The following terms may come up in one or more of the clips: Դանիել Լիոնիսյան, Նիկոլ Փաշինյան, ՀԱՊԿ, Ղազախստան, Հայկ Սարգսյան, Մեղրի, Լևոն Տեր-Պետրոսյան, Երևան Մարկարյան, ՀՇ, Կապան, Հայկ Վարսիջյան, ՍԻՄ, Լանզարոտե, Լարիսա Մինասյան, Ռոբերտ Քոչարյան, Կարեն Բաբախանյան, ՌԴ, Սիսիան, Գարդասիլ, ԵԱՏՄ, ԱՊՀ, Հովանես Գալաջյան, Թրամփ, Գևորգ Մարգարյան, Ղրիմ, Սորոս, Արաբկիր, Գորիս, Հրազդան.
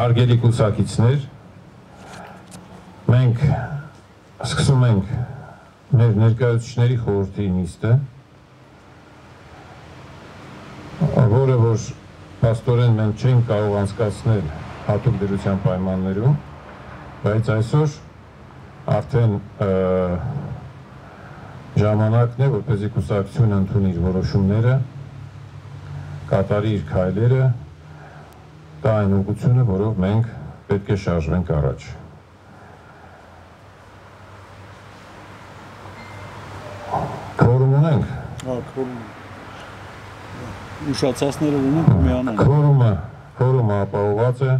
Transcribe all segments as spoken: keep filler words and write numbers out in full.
Արգելի կուսակիցներ, մենք սկսում ենք մեր ներկայացուցիչների խորհրդի նիստը, որը որ փաստորեն մենք չենք կարող անցկացնել հատուկ դրության պայմաններում, բայց այսօր արդեն ժամանակն է, որպեսզի կուսակցությունը ընդունի իր որոշումները, կատարի իր քայլերը, դա այն ուղղությունը, որով մենք պետք է շարժվենք առաջ։ Քորում ունենք։ Հա, քորում։ Ուշացածները ունենք միանան։ Քորումը, քորումը ապահովված է։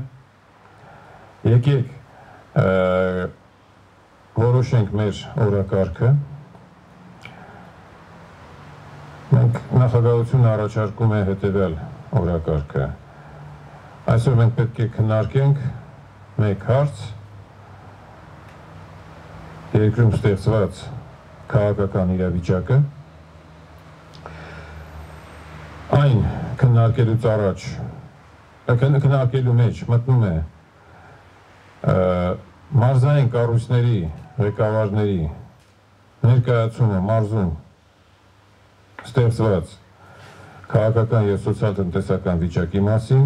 Եկեք որոշենք մեր օրակարգը։ Մենք նախագահությունը առաջարկում է հետևյալ օրակարգը։ Այսօր մենք պետք է քննարկենք մեկ հարց, երկրում ստեղծված քաղաքական իրավիճակը, այն քննարկելուց առաջ, քննարկելու մեջ մտնում է մարզային կառույցների ղեկավարների ներկայացումը մարզում ստեղծված քաղաքական և սոցիալ-տնտեսական վիճակի մասին,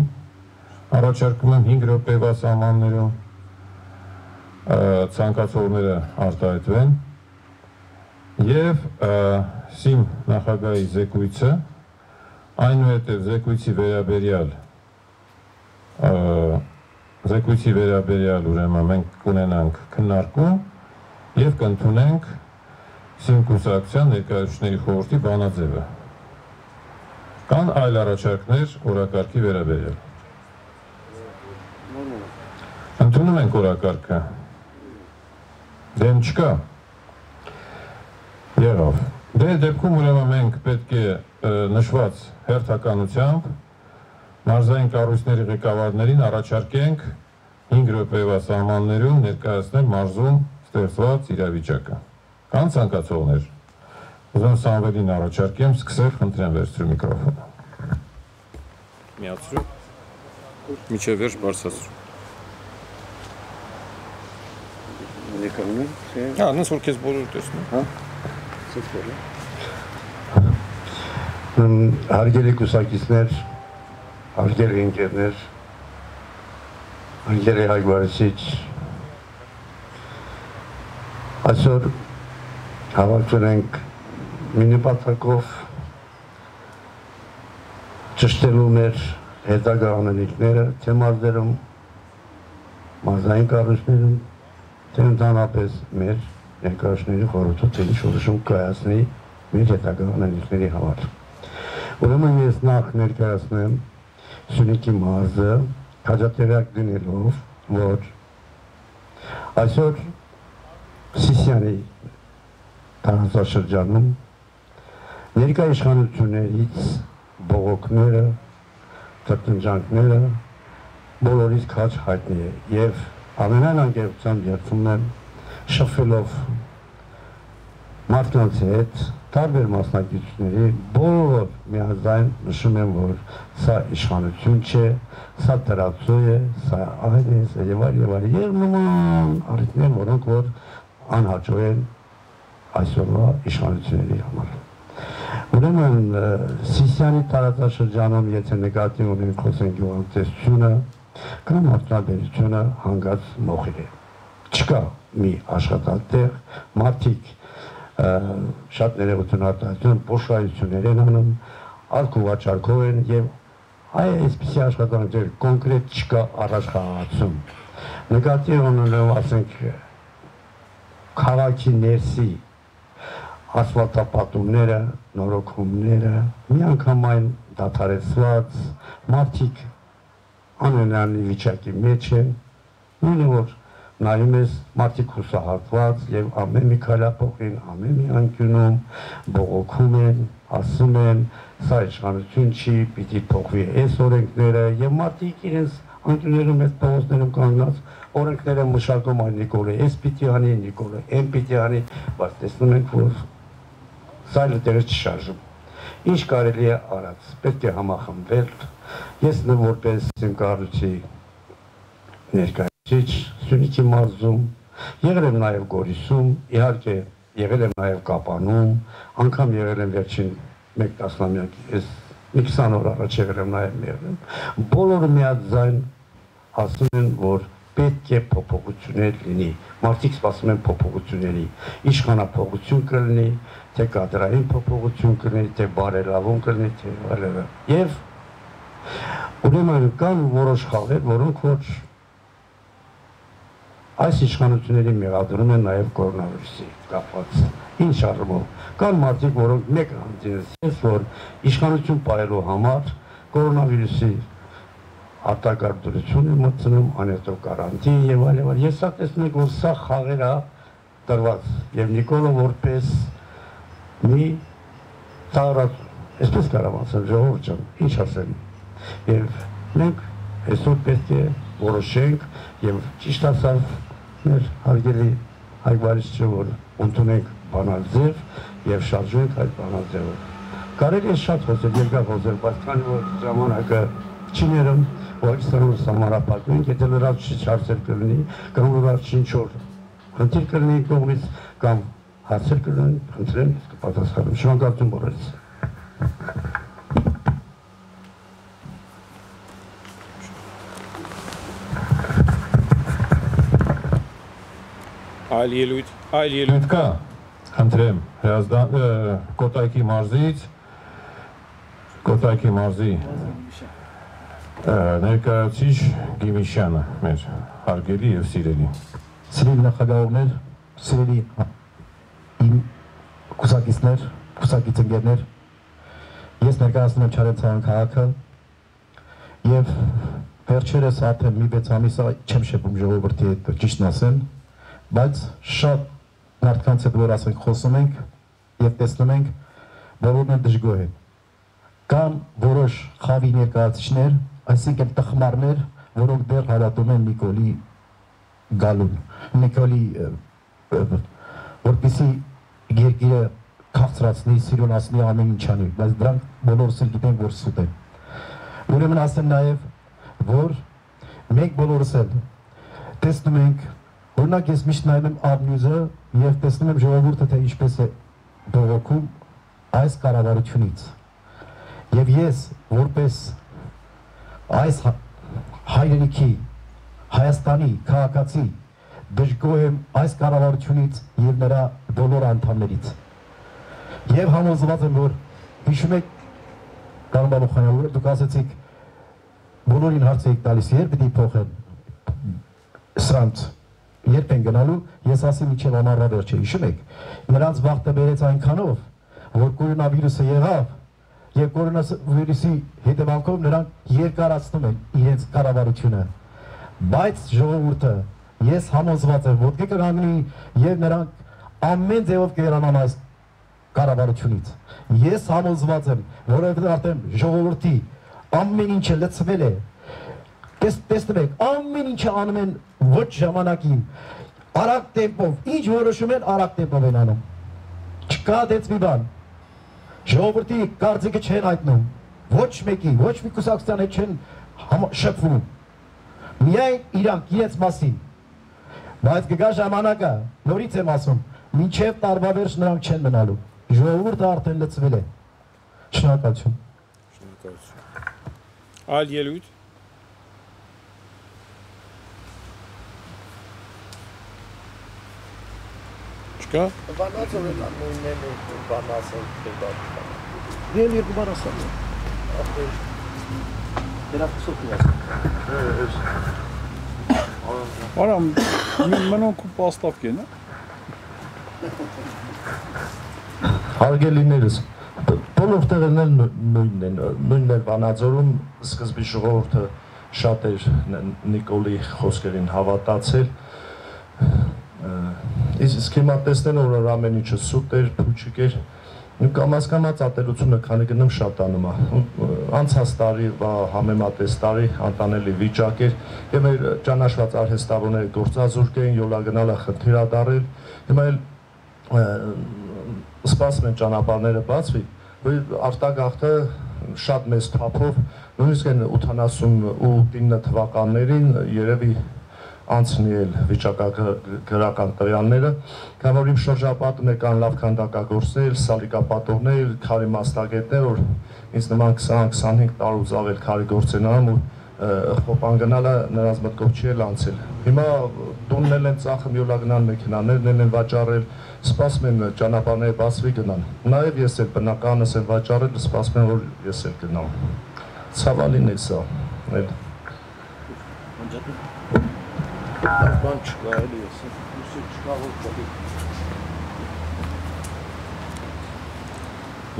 առաջարկում եմ հինգ րոպե բացամաններով ցանկացողները արտահայտվեն եւ ՍԻՄ նախագահի զեկույցը, այնուհետեւ զեկույցի վերաբերյալ զեկույցի վերաբերյալ ուրեմն մենք կունենանք քննարկում եւ կընդունենք ՍԻՄ կուսակցության ներկայացուցիչների խորհրդի բանաձևը կան այլ առաջարկներ օրակարգի վերաբերյալ Ընդունում ենք օրակարգը, դեմ չկա, եղավ, դե դեպքում ուրեմն մենք պետք է նշված հերթականությամբ մարզային կառույցների ղեկավարներին առաջարկենք հինգ րոպեվա սահմաններում ներկայացնել մարզում ստեղծված իրավիճակը, կան ցանկացողներ, ուզում Սամվելին առաջարկեմ սկսել, խնդրեմ վերցրու միկրոֆոնը։ Միացրու, միջև վերջ բարձրացրու Ա, նույնս որ քեզ բոլորը տեսնում, հա։ Սա բոլորը։ Արգելի կուսակիցներ, արգելի ընկերներ, արգելի հայրենիք։ Այսօր հավաքվել ենք մի նպատակով ճշտելու մեր հետագա անելիքները, թե մարզերում, մարզային կառույցներում Ընդհանրապես մեր ներկայացուցիչների խորհրդը թե ինչ որոշում կայացնի մեր հետագա անելիքների համար։ Ուրեմն ես նախ ներկայացնեմ Սյունիքի մարզը քաջատեղյակ դնելով, որ այսօր Սիսիանի տարածաշրջանում ներկայ իշխանություններից բողոքները, տրտնջանքները բոլորից քաջ հայտնի է և Ամենայն անկեղծությամբ երդվում եմ շփվելով մարդկանցի հետ տարբեր մասնակիցների բոլոր միաձայն նշում եմ որ սա իշխանություն չէ, սա տարածու է, սա այլ է, եւ այլ եւ նման արդեն որոնք որ անհաջող են այսօրվա իշխանությունների համար։ Ուրեմն Սիսիանի տարածաշրջանում եթե նկատի ունենք խոսենք գյուղատնտեսությունը Կան արդյունաբերությունը հանգած մոխիր է, չկա մի աշխատատեղ, մարդիկ շատ ներողություն արտահայտում, բոշայություններ են անում, արք ուղղաչարքով են և այսպիսի աշխատանքներ կոնկրետ չկա առաջխաղացում։ Նկատի ունենալով ասենք քաղաքի ներսի ասֆալտապատումները, նորոգումները, միանգամայն դադարեցված, մարդիկ անհնարին վիճակի մեջ է, նույնը որ նայում ես մարդիկ հուսահատված և ամեն մի քայլափոխին, ամեն մի անկյունում բողոքում են, ասում են, սա իշխանություն չի, պիտի փոխվի այս օրենքները և մարդիկ իրենց անկյուններում այս փողոցներում կանգնած օրենքները մշակում այն Նիկոլը այս պիտի անի, Նիկոլը այն պիտի անի, բայց տեսնում ենք, որ սա այլ տեղից չի շարժվում։ Ինչ կարելի է արած, պետք է համախմբվել, Ես որպես իմ կառույցի Սյունիքի մարզում, եղել եմ նաև Գորիսում, իհարկե եղել եմ նաև Կապանում, անգամ եղել եմ վերջին մեկ տասնամյակի, ես մի քսան օր առաջ եղել եմ նաև Մեղրում, բոլորը միաձայն ասում են, որ պետք է փոփոխություններ լինի, մարդիկ սպասում են փոփոխությունների, իշխանափոխություն կլինի, թե կադրային փոփոխություն կլինի, թե բարելավում կլինի, թե այլն։ Եվ ուրեմն կան որոշ խաղեր, որոնք որ այս իշխանությունների մեղադրում են նաև կորոնավիրուսի կապված։ Ինչ առումով կան մարդիկ, որոնք մեկ անձինս, որ իշխանություն պահելու համար կորոնավիրուսի արտակարգությունն է մտցնում, անհետո կարանտին եւ այլն, ես սա տեսնում եմ, որ սա խաղեր է դրված եւ Նիկոլը որպես մի ծառայող, այսպես կարող ասեմ, ժողովուրդ ջան, ինչ ասեմ։ Եվ մենք այսօր պետք է որոշենք եւ ճիշտ ասած մեր հարգելի հայտարարիչը որ ընդունենք բանաձև եւ շարժենք այդ բանաձևը։ Կարելի է շատ խոսել, երկար խոսել, բայց քանի որ ժամանակը չներեմ, Հայաստանում համարապատկենք, եթե լրացուցիչ հարցեր կլինի, կամ լրացուցիչ չոր հնդիր կլինի կողմից, կամ հարցեր կլինեն, խնդրեմ կպատասխանեմ։ Շնորհակալություն բոլորիս։ Այլելույթ, այլելույթ կա, խնդրեմ, Կոտայքի մարզից, Կոտայքի մարզի ներկայացուցիչ Գիմիշյանը, մեր հարգելի և սիրելի։ Սիրելի նախագահողներ, սիրելի իմ կուսակիցներ, կուսակից ընկերներ, ես ներկայացնում եմ Չարենցարան քաղաքը և վերջերս արդեն մի վեց ամիսը չեմ շփվում ժողովրդի հետ, ճիշտն ասեմ, բայց շատ մարդկանց հետ, որ ասենք խոսում ենք և տեսնում ենք, որոնք են դժգոհ են։ Կան որոշ խավի ներկայացուցիչներ, այսինքն տխմարներ, որոնք դեռ հավատում են Նիկոլի գալուն, Նիկոլի, որպեսզի երկիրը քաղցրացնի, սիրունացնի, ամեն ինչ անի, բայց դրանք բոլորս էլ գիտենք, որ սուտ են։ Ուրեմն ասեմ նաև, որ մենք բոլորս էլ տեսնում ենք, Օրինակ ես միշտ նայում եմ Ա Բ Ն Յուզ-ը և տեսնում եմ ժողովուրդը, թե ինչպես է բողոքում այս կառավարությունից։ Եվ ես որպես այս հայրենիքի, Հայաստանի քաղաքացի դժգոհ եմ այս կառավարությունից և նրա բոլոր անդամներից։ Եվ համոզված եմ, որ հիշում եք, Կարեն Բաբախանյան, դուք ասեցիք, բոլորին հարց եք տալիս, երբ պիտի փոխեն սրանց։ Երբ են գնալու, ես ասի մինչև ամառվա վերջը, հիշում եք, նրանց վախտը բերեց այնքանով, որ կորոնավիրուսը եղավ և կորոնավիրուսի հետևանքով նրանք երկարացնում են իրենց կառավարությունը։ Բայց ժողովուրդը, ես համոզված եմ, ոտքի կհանգնի և նրանք ամեն ձևով կերանան այս կառավարությունից։ Ես համոզված եմ, որովհետև արդեն ժողովրդի ամեն ինչը լցվել է, տեսնում եք, ամեն ինչը անում են ոչ ժամանակին, արագ տեմպով, ինչ որոշում են, արագ տեմպով են անում։ Չկա դեծ մի բան, ժողովրդի կարծիքը չեն հայտնում, ոչ մեկի, ոչ մի կուսակցության հետ չեն շփվում, միայն իրանք իրենց մասին։ Բայց կգա ժամանակը, նորից եմ ասում, մինչև տարվա վերջ նրանք չեն մնալու, ժողովուրդը արդեն լցվել է։ Շնորհակալություն։ Շնորհակալություն։ Այլ ելույթ։ Բանաց որ եմ ամույն եմ ու բանաց եմ կերբարությանը։ Եվ երկու բանաց եմ։ Դրավ կսով կիված։ Արամ, մենոնք ու պաստավ կեն, է։ Հարգելիներս, բոլով տեղերներ նույնն են, նույնն էր բանածորում սկզբի շողորդը շատ էր Նիկոլի խոսկերին հավատացել, իսկ հիմա տեսնեն, որ ամեն ինչը սուտ էր, փուչիկ էր, կամաց-կամաց ատելությունը քանի գնում շատանում է, անցած տարի, համեմատես տարի անտանելի վիճակ էր, եւ մեր ճանաչված արհեստավորները գործազուրկ էին, յոլագնալը խնդիր է դարել, հիմա էլ սպասում են ճանապարհները բացվի, որ արտագաղթը շատ մեծ թափով, նույնիսկ այն ութանասունութինը թվականներին երևի անցնել վիճակագրական տվյալները, քանի որ շրջապատում եկան լավ քանդակագործներ, սալիկապատողներ, քարի մասնագետներ, որ ինձ նման քսան քսանհինգ տարուց ավել քարի գործ են անում, խոփան գնալը նրանց մտքով չի անցել։ Հիմա տուննել են ծախը միոլագնան մեքենաներն են վաճառել, սպասում են ճանապարհները բացվի գնան։ Նաև ես էլ բնականս եմ վաճառել, սպասում եմ որ ես էլ գնամ։ Ցավալին է սա։ Այդ Ban çıkar eliyorsun, üstü çıkar olmadı.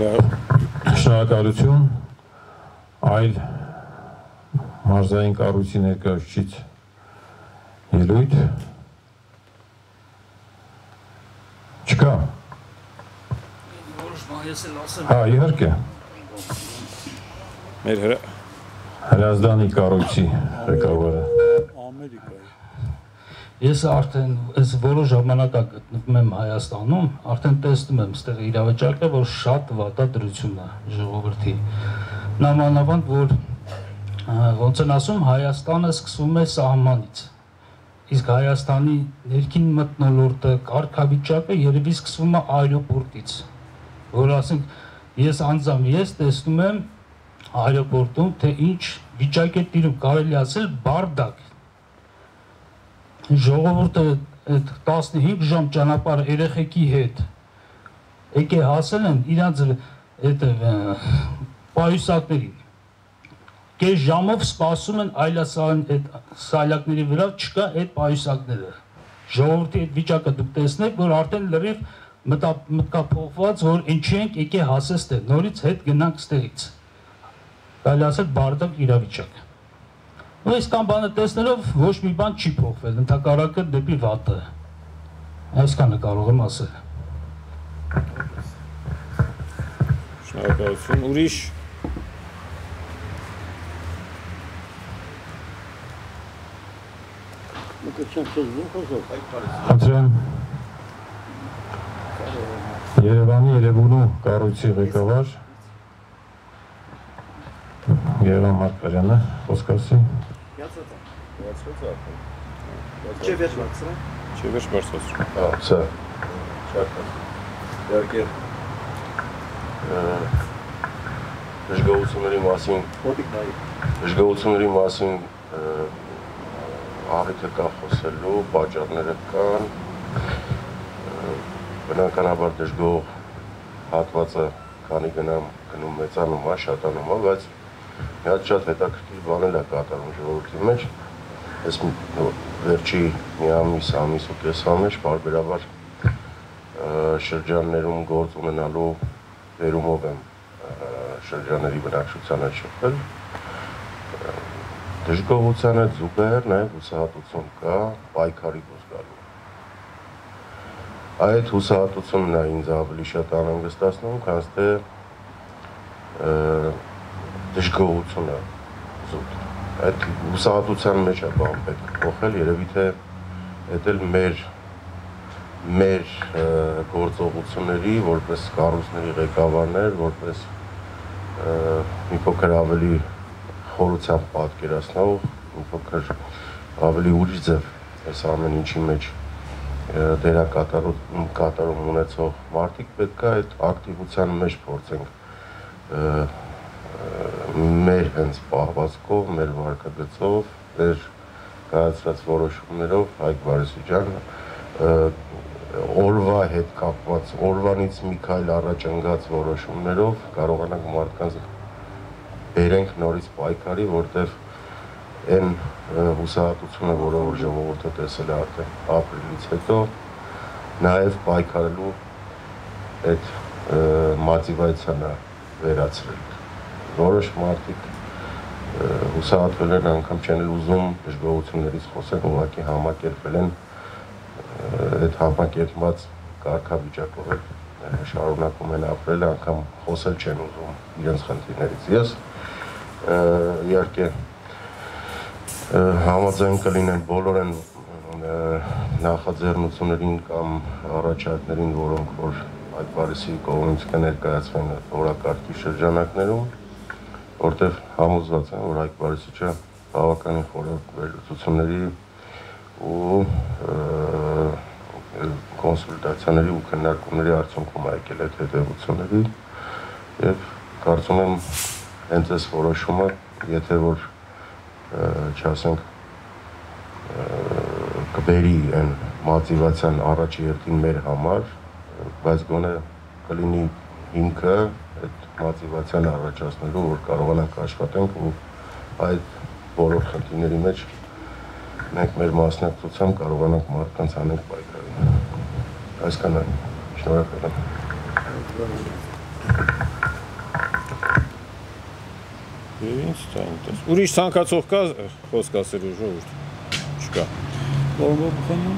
Ya շնորհակալություն, այլ մարզային կառույցի ներկայացուցիչ ելույթ չկա։ Հա, իհարկե։ Մեր Հրազդանի կառույցի ղեկավարը Ամերիկայի Ես արդեն այս որոշ ժամանակ գտնվում եմ Հայաստանում, արդեն տեսնում եմ այդ իրավիճակը, որ շատ վատա դրությունն է ժողովրդի։ Նամանավանդ որ ոնց են ասում, Հայաստանը սկսվում է սահմանից։ Իսկ Հայաստանի ներքին մթնոլորտը, կարգավիճակը երևի սկսվում է այրոպորտից։ Որ ասենք ես անձամ ես տեսնում եմ այրոպորտում, թե ինչ վիճակ է տիրում, կարելի ասել բարդակ։ Ժողովուրդը այդ տասնհինգ ժամ ճանապարհ երեխեքի հետ եկե հասել են իրանց այդ պայուսակներին։ Կես ժամով սպասում են այլասան այդ սալյակների վրա չկա այդ պայուսակները։ Ժողովրդի այդ վիճակը դուք տեսնեք, որ արդեն լրիվ մտկափոխված, որ ինչի ենք եկե հասել ստեղ, նորից հետ գնանք ստեղից։ Այլ ասել բարդակ իրավիճակ։ Այս կամբանը տեսնելով ոչ մի բան չի փոխվել, ընդհակառակը դեպի վատը։ Այսքանը կարող եմ ասել։ Շնորհակալություն, ուրիշ Երևանի Երևանու կառույցի ղեկավար Երևան Մարկարյանը խոսքասի Çevir varsa. Çevir varsa. Ah, sağ. Çarpın. Derken, Jgolsunuri Masin. Jgolsunuri Masin. Ahirete kafasılı, bacarları kan. Buna kanabar Jgol. Hatvata kanıgınam, kanımmetanım var, şatanım var, var. Միած շատ հետաքրքիր բաներ է կատարվում ժողովրդի մեջ, այս վերջի մի ամիս, ամիս ու կես ամիս պարբերաբար շրջաններում գործ ունենալու վերումով եմ շրջանների բնակչությանը շփվել։ Դժգոհությանը զուգահեռ նաև հուսահատություն կա պայքարի գործալու։ Այդ հուսահատությունն է ինձ ավելի շատ անհանգստացնում, քան թե Դժգոհությունը զուտ։ Այդ հուսահատության մեջ է բան պետք փոխել, երևի թե այդ էլ մեր մեր գործողությունների, որպես կառույցների ղեկավարներ, որպես մի փոքր ավելի խորությամբ պատկերացնող, մի փոքր ավելի ուրիշ ձև այս ամեն ինչի մեջ դերակատարում կատարում ունեցող մարդիկ պետք է այդ ակտիվության մեջ փորձենք մեր հենց պահվածքով, մեր վարկագծով, մեր կայացրած որոշումներով Հայկ Վարսիջյանը օրվա հետ կապված, օրվանից մի քայլ առաջ ընկած որոշումներով կարողանանք մարդկանց բերենք նորից պայքարի, որտեղ այն հուսահատությունը, որով ժողովուրդը տեսել է արդեն ապրիլից հետո, նաև պայքարելու այդ մոտիվացիան վերացրել։ Որոշ մարդիկ հուսահատվել են, անգամ չեն ուզում դժգոհություններից խոսել, ուղղակի համակերպել են այդ համակերպված կարգավիճակով շարունակում են ապրել, անգամ խոսել չեն ուզում իրենց խնդիրներից։ Ես իհարկե համաձայն կլինեմ բոլոր են նախաձեռնություններին կամ առաջարկներին, որոնք որ Այդ Վարսիի կողմից կներկայացվեն օրակարգի շրջանակներում, որտեղ համոզված եմ, որ Հայկ Վարսիջյանը բավականին խորը վերլուծությունների ու կոնսուլտացիաների ու քննարկումների արդյունքում եկել է հետևությունների եւ կարծում եմ հենց այս որոշումը, եթե որ չասենք կբերի այն մոտիվացիան առաջ երթին մեր համար, բայց գոնե կլինի ինքը այդ մոտիվացիան առաջացնելու, որ կարողանանք աշխատենք ու այդ բոլոր խնդիրների մեջ մենք մեր մասնակցությամբ կարողանանք մարդկանց անենք պայքարին։ Այսքանը, շնորհակալություն։ Ուրիշ ցանկացող կա խոսք ասելու ժողովուրդ։ Չկա։ Որոնք բխանին։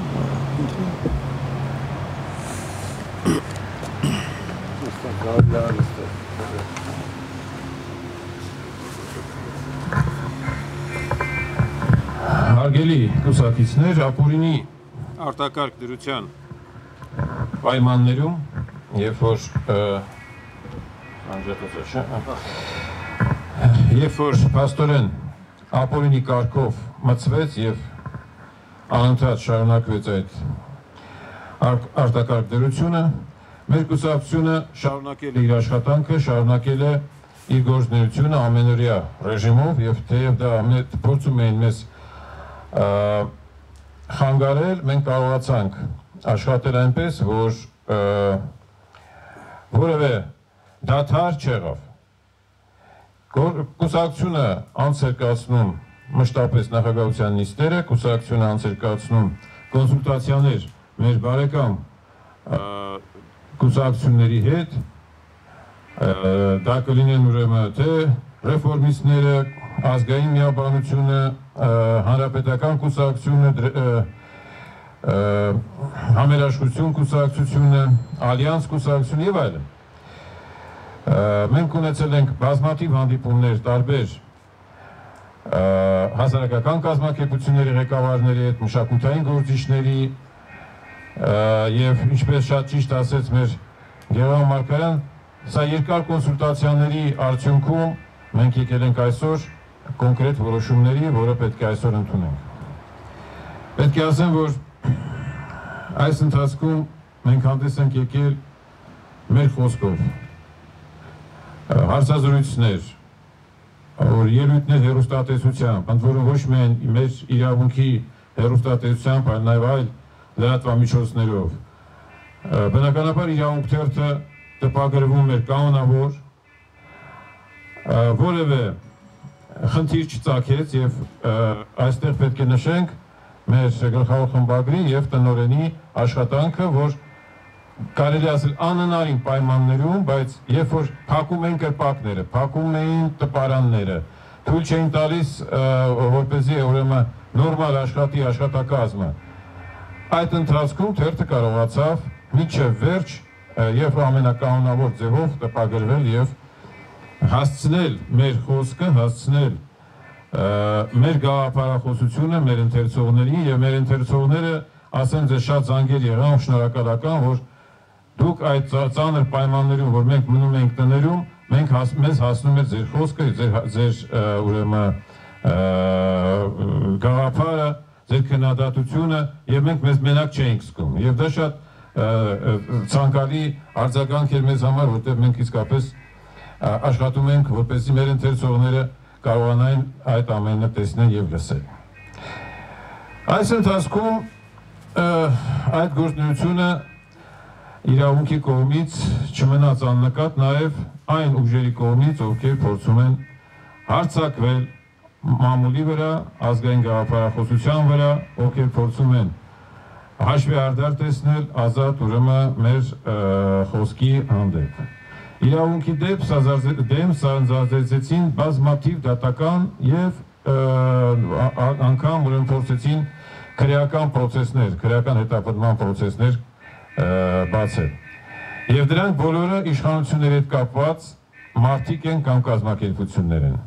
Հարգելի կուսակիցներ, ապօրինի արտակարգ դրության պայմաններում, երբ որ երբ որ փաստորեն ապօրինի կարգով մտցվեց եւ անընդհատ շարունակվեց այդ արտակարգ դրությունը, մեր կուսակցությունը շարունակել է իր աշխատանքը, շարունակել է իր գործունեությունը ամենօրյա ռեժիմով եւ թեև դա ամենեթ փորձում էին մեզ խանգարել, մենք կարողացանք աշխատել այնպես, որ որևէ դադար չեղավ, կուսակցությունը անց էր կացնում մշտապես նախագահության նիստերը, կուսակցությունը անց էր կացնում կոնսուլտացիաներ մեր բարեկամ կուսակցությունների հետ, դա կլինեն ուրեմն թե ռեֆորմիստները, ազգային միաբանությունը, հանրապետական կուսակցությունը, համերաշխություն կուսակցությունը, ալյանս կուսակցությունը եւ այլն։ Մենք ունեցել ենք բազմաթիվ հանդիպումներ տարբեր հասարակական կազմակերպությունների ղեկավարների հետ, մշակութային գործիչների եւ ինչպես շատ ճիշտ ասաց մեր Գևորգ Մարգարյան, սա երկար կոնսուլտացիաների արդյունքում մենք եկել ենք այսօր կոնկրետ որոշումների, որը պետք է այսօր ընդունենք։ Պետք է ասեմ, որ այս ընթացքում մենք հանդես ենք եկել մեր խոսքով, հարցազրույցներ, որ ելույթներ հեռուստատեսությամբ, ընդ որում ոչ միայն մեր իրավունքի հեռուստատեսությամբ, այլ նաև այլ լրատվամիջոցներով, բնականաբար իրավունք թերթը տպագրվում էր կանոնավոր, որևէ խնդիր չծագեց եւ այստեղ պետք է նշենք մեր գլխավոր խմբագրի եւ տնօրենի աշխատանքը, որ կարելի ասել անհնարին պայմաններում, բայց երբ որ փակում էին կրպակները, փակում էին տպարանները, թույլ չէին տալիս, որպեսզի ուրեմն նորմալ աշխատի աշխատակազմը, այդ ընթացքում թերթը կարողացավ մինչև վերջ եւ ամենականոնավոր ձևով տպագրվել եւ հասցնել մեր խոսքը, հասցնել մեր գաղափարախոսությունը մեր ընթերցողներին եւ մեր ընթերցողները ասեմ ձեզ շատ զանգեր եղան, շնորհակալական, որ դուք այդ ծանր պայմաններում, որ մենք մնում ենք տներում, մենք մեզ հասնում էր ձեր խոսքը, ձեր ուրեմն գաղափարը, ձեր քննադատությունը եւ մենք մեզ մենակ չէինք զգում եւ դա շատ ցանկալի արձագանք էր մեզ համար, որտեղ մենք իսկապես աշխատում ենք, որպեսզի մեր ընթերցողները կարողանային այդ ամենը տեսնել եւ լսել։ Այս ընթացքում այդ գործունեությունը իրավունքի կողմից չմնաց աննկատ, նաեւ այն ուժերի կողմից, ովքեր փորձում են հարձակվել մամուլի վրա, ազգային գաղափարախոսության վրա, ովքեր փորձում են հաշվի առդար տեսնել ազատ ուրեմն մեր խոսքի հանդեպ։ Իրավունքի դեմ սանձազերծեցին բազմաթիվ դատական եւ անգամ ուրեմն փորձեցին քրեական պրոցեսներ, քրեական հետապնդման պրոցեսներ բացել։ Եվ դրանք բոլորը իշխանությունների հետ կապված մարդիկ են կամ կազմակերպություններ են։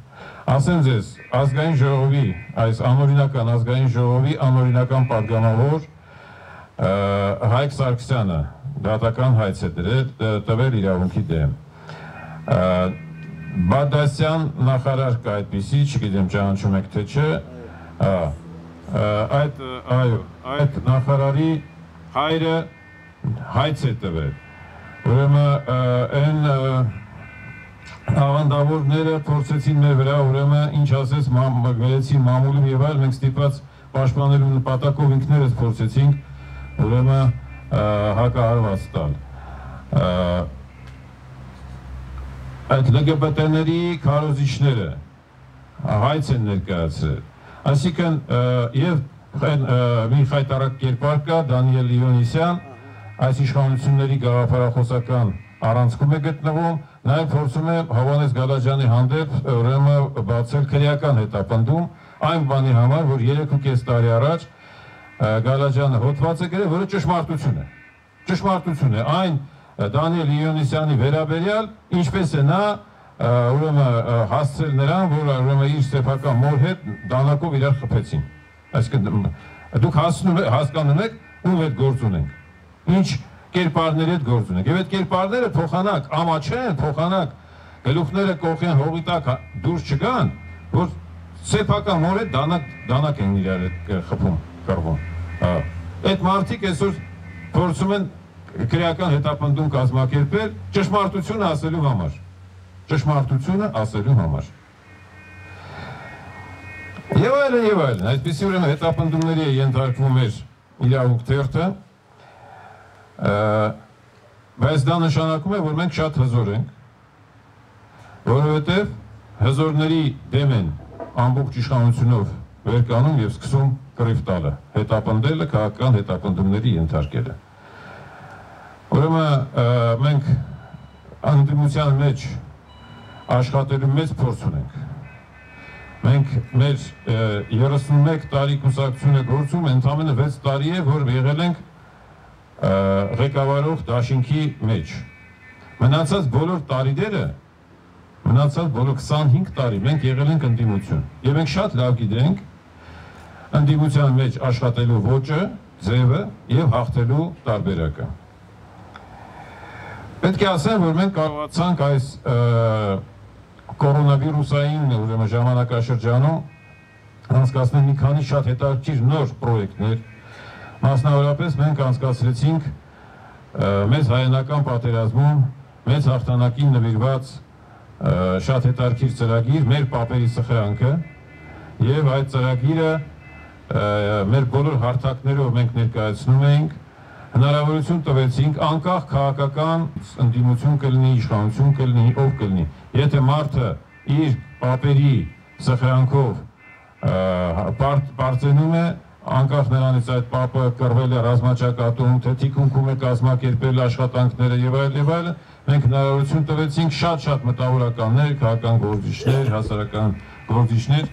Ասեմ ձեզ, ազգային ժողովի, այս անօրինական ազգային ժողովի անօրինական պատգամավոր Հայկ Սարգսյանը դատական հայց է տվել իրավունքի դեմ։ Բադասյան նախարար կա այդպիսի, չգիտեմ ճանաչում եք թե չէ, Այդ այո, այդ նախարարի հայրը հայց է տվել։ Ուրեմն այն ավանդավորները փորձեցին մեր վրա, ուրեմն ինչ ասես մամուլին մամուլում եւ այլ մենք ստիպված պաշտպանելու նպատակով ինքներս փորձեցինք ուրեմն հակահարված տալ։ Այդ լ Ղ Բ Տ-ների քարոզիչները հայց են ներկայացրել։ Այսինքն եւ մի հայտարարակ կերպար կա Դանիել Լիոնիսյան այս իշխանությունների գաղափարախոսական առանցքում է գտնվում, նաեւ փորձում է Հովանես Գալաջյանի հանդեպ ուրեմն բացել քրեական հետապնդում այն բանի համար, որ երեք ու կես տարի առաջ Գալաջյանը հոդված է գրել, որը ճշմարտություն է։ Ճշմարտություն է այն Դանիել Լիոնիսյանի վերաբերյալ, ինչպես է նա ուրեմն հասցրել նրան, որ ուրեմն իր սեփական մոր հետ դանակով իրար խփեցին։ Այսինքն դուք հասկանում եք, ում հետ գործ ունենք, ինչ կերպարների հետ գործ ունենք։ Եվ այդ կերպարները փոխանակ ամաչեն, փոխանակ գլուխները կողքեն հողի տակ դուրս չգան, որ սեփական մոր հետ դանակ դանակ են իրար հետ խփում, կռվում։ Այդ մարդիկ այսօր փորձում են քրեական հետապնդում կազմակերպել ճշմարտությունը ասելու համար։ Ճշմարտությունը ասելու համար։ Եվ այլն, եւ այլն, այսպես ուրեմն հետապնդումների է ենթարկվում մեր իրավունք թերթը, բայց դա նշանակում է, որ մենք շատ հզոր ենք, որովհետեւ հզորների դեմ են ամբողջ իշխանությունով վերկանում եւ սկսում կռիվ տալը, հետապնդելը, քաղաքական հետապնդումների ենթարկելը։ Ուրեմն մենք անդիմության մեջ աշխատելու մեծ փորձ ունենք։ Մենք մեր երեսունմեկ տարի կուսակցությունը գործում ընդամենը վեց տարի է, որ եղել ենք ղեկավարող դաշինքի մեջ։ Մնացած բոլոր տարիները, մնացած բոլոր քսանհինգ տարի մենք եղել ենք ընդդիմություն։ Եվ մենք շատ լավ գիտենք ընդդիմության մեջ աշխատելու ոճը, ձևը եւ հաղթելու տարբերակը։ Պետք է ասեմ, որ մենք կարողացանք այս կորոնավիրուսային ուրեմն ժամանակաշրջանում անցկացնել մի քանի շատ հետաքրքիր նոր պրոյեկտներ։ Մասնավորապես մենք անցկացրեցինք մեծ հայանական պատերազմում մեծ հաղթանակին նվիրված շատ հետաքրքիր ծրագիր՝ մեր պապերի սխրանքը, եւ այդ ծրագիրը մեր բոլոր հարթակներով մենք ներկայացնում էինք, հնարավորություն տվեցինք անկախ քաղաքական ընդդիմություն կլինի, իշխանություն կլինի, ով կլինի, եթե մարդը իր ապերի սխրանքով բարձենում է, անկախ նրանից այդ պապը կռվել է ռազմաճակատում, թե թիկունքում է կազմակերպել աշխատանքները եւ այլ եւ այլ, մենք հնարավորություն տվեցինք շատ-շատ մտավորականներ, քաղաքական գործիչներ, հասարակական գործիչներ,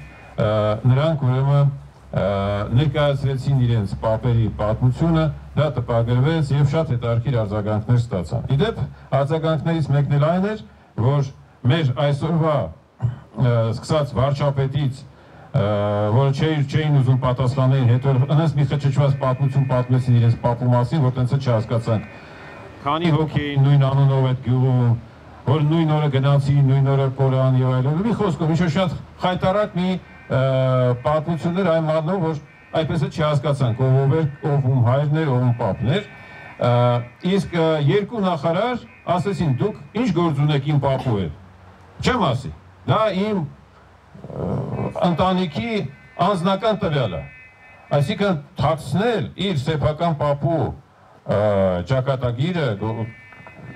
նրանք ուրեմն ներկայացրեցին իրենց պապերի պատմությունը, դա տպագրվեց եւ շատ հետաքրքիր արձագանքներ ստացան։ Ի դեպ, արձագանքներից մեկն էլ այն էր, որ մեր այսօրվա սկսած վարչապետից, որը չէին ուզում պատասխանել, հետո այնպես մի խճճված պատմություն պատմեցին իրենց պապու մասին, որ տենց չհասկացանք, քանի հոգի էին նույն անունով այդ գյուղում, որ նույն օրը գնացին, նույն օրը կորան եւ այլն։ Մի խոսքով, ինչ-որ շատ խայտարակ մի պատմություններ այն մատնում, որ այդպես է չհասկացանք, ով ով էր, ով ում հայրներ, ով ում պապներ, իսկ երկու նախարար ասեցին, դուք ինչ գործ ունեք իմ պապու հետ։ Չեմ ասի, դա իմ ընտանիքի անձնական տվյալը։ Այսինքն թաքցնել իր սեփական պապու ճակատագիրը,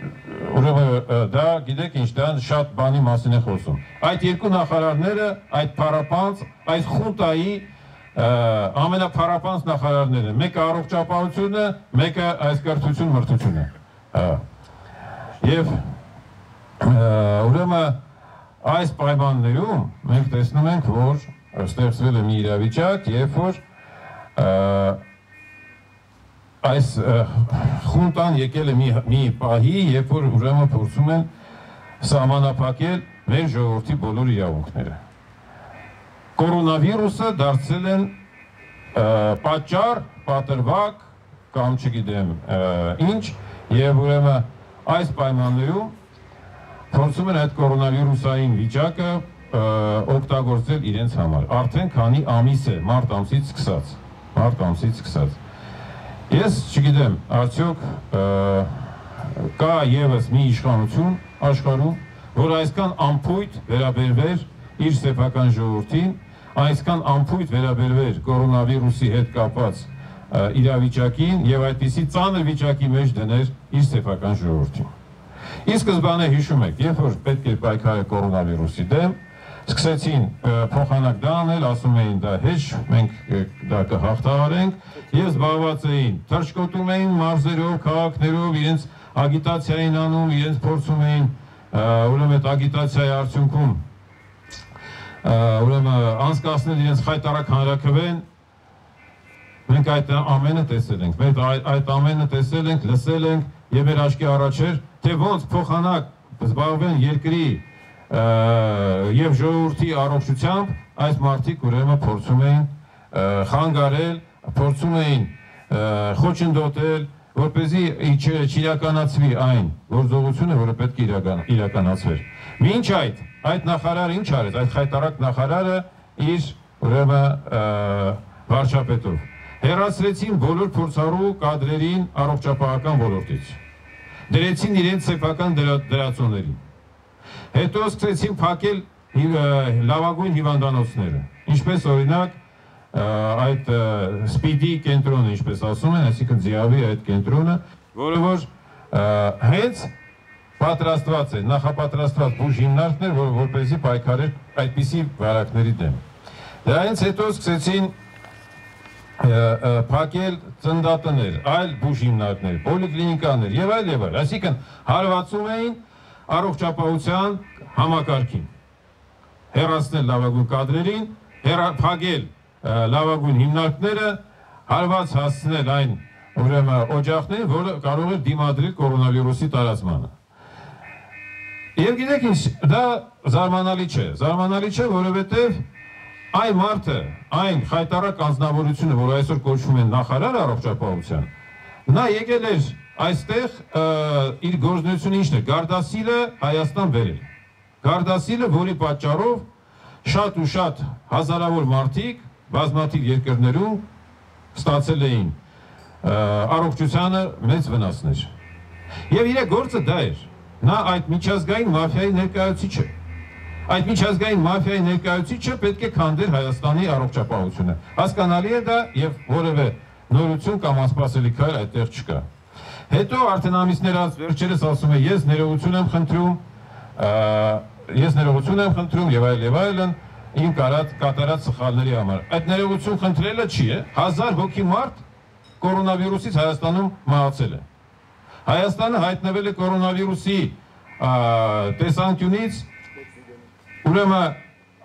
ուրեմն դա գիտեք ինչ, դա շատ բանի մասին է խոսում։ Այդ երկու նախարարները, այդ փառապանց, այս խունտայի ամենափառապանց նախարարներն են։ Մեկը առողջապահությունը, մեկը այս կրթություն մրցությունը։ Եվ ուրեմն այս պայմաններում մենք տեսնում ենք, որ ստեղծվել է մի իրավիճակ, երբ որ այս խունտան եկել է մի պահի, երբ որ ուրեմն փորձում են սահմանափակել մեր ժողովրդի բոլոր իրավունքները։ Կորոնավիրուսը դարձել են պատճառ, պատրվակ կամ չգիտեմ ինչ, եւ ուրեմն այս պայմաններում փորձում են այդ կորոնավիրուսային վիճակը օգտագործել իրենց համար։ Արդեն քանի ամիս է, մարտ ամսից սկսած, մարտ ամսից սկսած։ Ես չգիտեմ, արդյոք կա եւս մի իշխանություն աշխարհում, որ այսքան ամփույթ վերաբերվեր իր սեփական ժողովրդին, այսքան ամփույթ վերաբերվեր կորոնավիրուսի հետ կապված իրավիճակին եւ այդպիսի ծանր վիճակի մեջ դներ իր սեփական ժողովրդին։ Իսկ զբանը հիշում եք, երբ որ պետք է պայքարել կորոնավիրուսի դեմ, սկսեցին փոխանակ դանել, ասում էին դա հեշ, մենք դա կհաղթահարենք, եւ զբաղված էին, թռչկոտում էին մարզերով, քաղաքներով, իրենց ագիտացիա էին անում, իրենց փորձում էին, ուրեմն այդ ագիտացիայի արդյունքում, ուրեմն անցկացնել իրենց խայտարակ հանրաքվեն։ Մենք այդ ամենը տեսել ենք, մենք այդ ամենը տեսել ենք, լսել ենք, եւ մեր աչքի առաջ էր, թե ոնց փոխանակ զբաղվեն երկրի եւ ժողովրդի առողջությամբ, այս մարդիկ ուրեմն փորձում էին խանգարել, փորձում էին խոչընդոտել, որպեսզի չիրականացվի այն գործողությունը, որը պետք է իրականացվեր։ Մինչ այդ, այդ նախարարը ինչ արեց, այդ խայտարակ նախարարը իր ուրեմն վարչապետով հեռացրեցին բոլոր փորձառու կադրերին առողջապահական ոլորտից, դրեցին իրենց սեփական դրածոներին, հետո սկսեցին փակել լավագույն հիվանդանոցները, ինչպես օրինակ այդ սպիդի կենտրոնը, ինչպես ասում են, այսինքն ձիավի այդ կենտրոնը, որը որ հենց պատրաստված է, նախապատրաստված բուժ հիմնարկներ, որպեսզի պայքարեն այդպիսի վարակների դեմ։ Դրանից հետո սկսեցին փակել ծնդատներ, այլ բուժ հիմնարկներ, պոլիկլինիկաներ եւ այլ եւ այլ, այսինքն հարվածում էին առողջապահության համակարգին, հեռացնել լավագույն կադրերին, փակել լավագույն հիմնարկները, հարված հասցնել այն ուրեմն օջախներին, որը կարող էր դիմադրել կորոնավիրուսի տարածմանը։ Եվ գիտեք ինչ, դա զարմանալի չէ, զարմանալի չէ, որովհետեւ այն մարդը, այն խայտարակ անձնավորությունը, որ այսօր կոչվում է նախարար առողջապահության, նա եկել էր այստեղ իր գործունեությունը ինչն է, Գարդասիլը Հայաստան վերել։ Գարդասիլը, որի պատճառով շատ ու շատ հազարավոր մարդիկ բազմաթիվ երկրներում ստացել էին առողջությանը մեծ վնասներ։ Եվ իր գործը դա էր, նա այդ միջազգային մաֆիայի ներկայացուցիչ է։ Այդ միջազգային մաֆիայի ներկայացուցիչը պետք է քանդեր Հայաստանի առողջապահությունը։ Հասկանալի է դա եւ որևէ նորություն կամ անսպասելի քայլ այդտեղ չկա։ Հետո արդեն ամիսներած վերջերս ասում է ես ներողություն եմ խնդրում, ես ներողություն եմ խնդրում եւ այլ եւ այլն իմ կատարած սխալների համար։ Այդ ներողություն խնդրելը չի է, հազար հոգի մարդ կորոնավիրուսից Հայաստանում մահացել է։ Հայաստանը հայտնվել է կորոնավիրուսի տեսանկյունից ուրեմն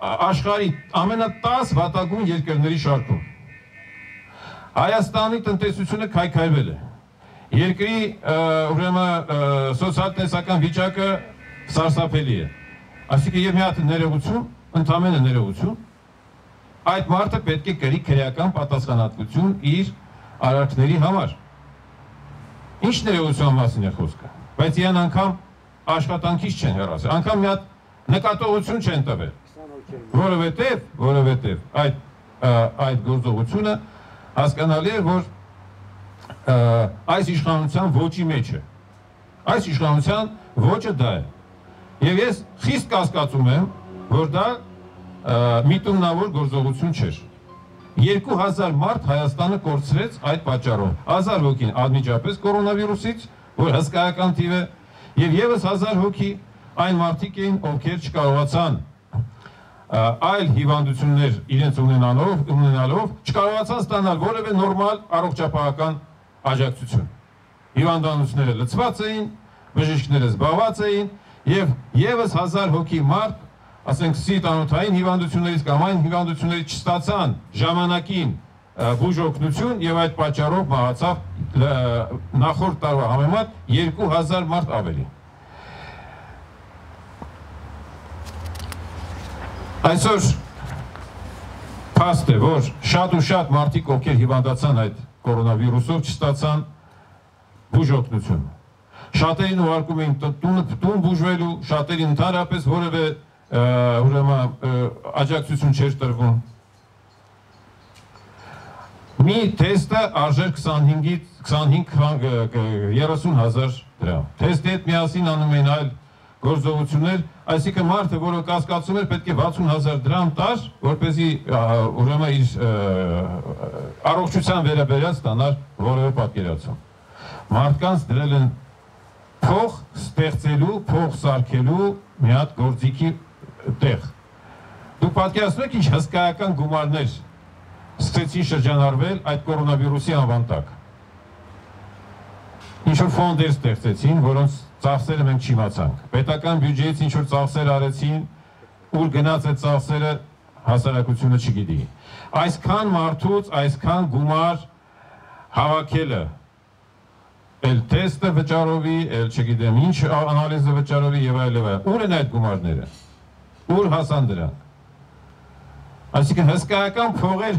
աշխարհի ամենատաս վատագույն երկրների շարքում։ Հայաստանի տնտեսությունը քայքայվել է։ Երկրի ուրեմն սոցիալ-տնտեսական վիճակը սարսափելի է։ Այսինքն եւ մի հատ ներողություն, ընդամենը ներողություն, այդ մարդը պետք է կրի քրեական պատասխանատվություն իր արարքների համար։ Ինչ ներողության մասին է խոսքը։ Բայց այն անգամ աշխատանքից չեն հեռացել, անգամ մի հատ նկատողություն չեն տվել, որովհետև, որովհետև, այդ գործողությունը հասկանալի է, որ այս իշխանության ոչի մեջ է, այս իշխանության ոչը դա է, և ես խիստ կասկածում եմ, որ դա միտումնավոր գործողություն չէր, երկու հազար մարդ Հայաստանը կորցրեց այդ պատճառով, հազար հոգին անմիջապես կորոնավիրուսից, որ հսկայական թիվ է, և ևս հազար հոգի այն մարդիկ էին, ովքեր չկարողացան այլ հիվանդություններ իրենց ունենալով, չկարողացան ստանալ որևէ նորմալ առողջապահական աջակցություն։ Հիվանդանոցները լցված էին, բժիշկները զբաղված էին եւ եւս հազար հոգի մարդ, ասենք սիրտանոթային հիվանդություններից կամ այն հիվանդություններից չստացան ժամանակին բուժ օգնություն եւ այդ պատճառով մահացավ նախորդ տարվա համեմատ երկու հազար մարդ ավելի։ Այսօր փաստ է, որ շատ ու շատ մարդիկ, ովքեր հիվանդացան այդ կորոնավիրուսով, չստացան բուժ օգնություն։ Շատերին ուղարկում էին տուն բուժվելու, շատերին ընդհանրապես որևէ աջակցություն չէր տրվում. Մի թեստը արժեր քսանհինգից քսանհինգ երեսուն հազար դրամ. Թեստի հետ միասին անում էին այլ գործողություններ, այսինքն մարդը, որը կասկածում էր, պետք է վաթսուն հազար դրամ տար, որպեսզի ուրեմն իր առողջության վերաբերյալ ստանար որևէ պատկերացում. Մարդկանց դրել են փող ստեղծելու, փող սարքելու մի հատ գործիքի տեղ. Դուք պատկերացնեք ինչ հսկայական գումարներ սկսեցին շրջանառվել այդ կորոնավիրուսի անվանտակ. Ինչ որ ֆոնդեր ստեղծեցին, որոնց ծախսերը մենք չիմացանք. Պետական բյուջեից ինչ որ ծախսեր արեցին, ուր գնաց այդ ծախսերը հասարակությունը չգիտի. Այսքան մարդուց, այսքան գումար հավաքելը, էլ թեստը վճարովի, էլ չգիտեմ ինչ անալիզը վճարովի եւ այլն. Ուր են այդ գումարները? Ուր հասան դրանք? Այսինքն հսկայական փողեր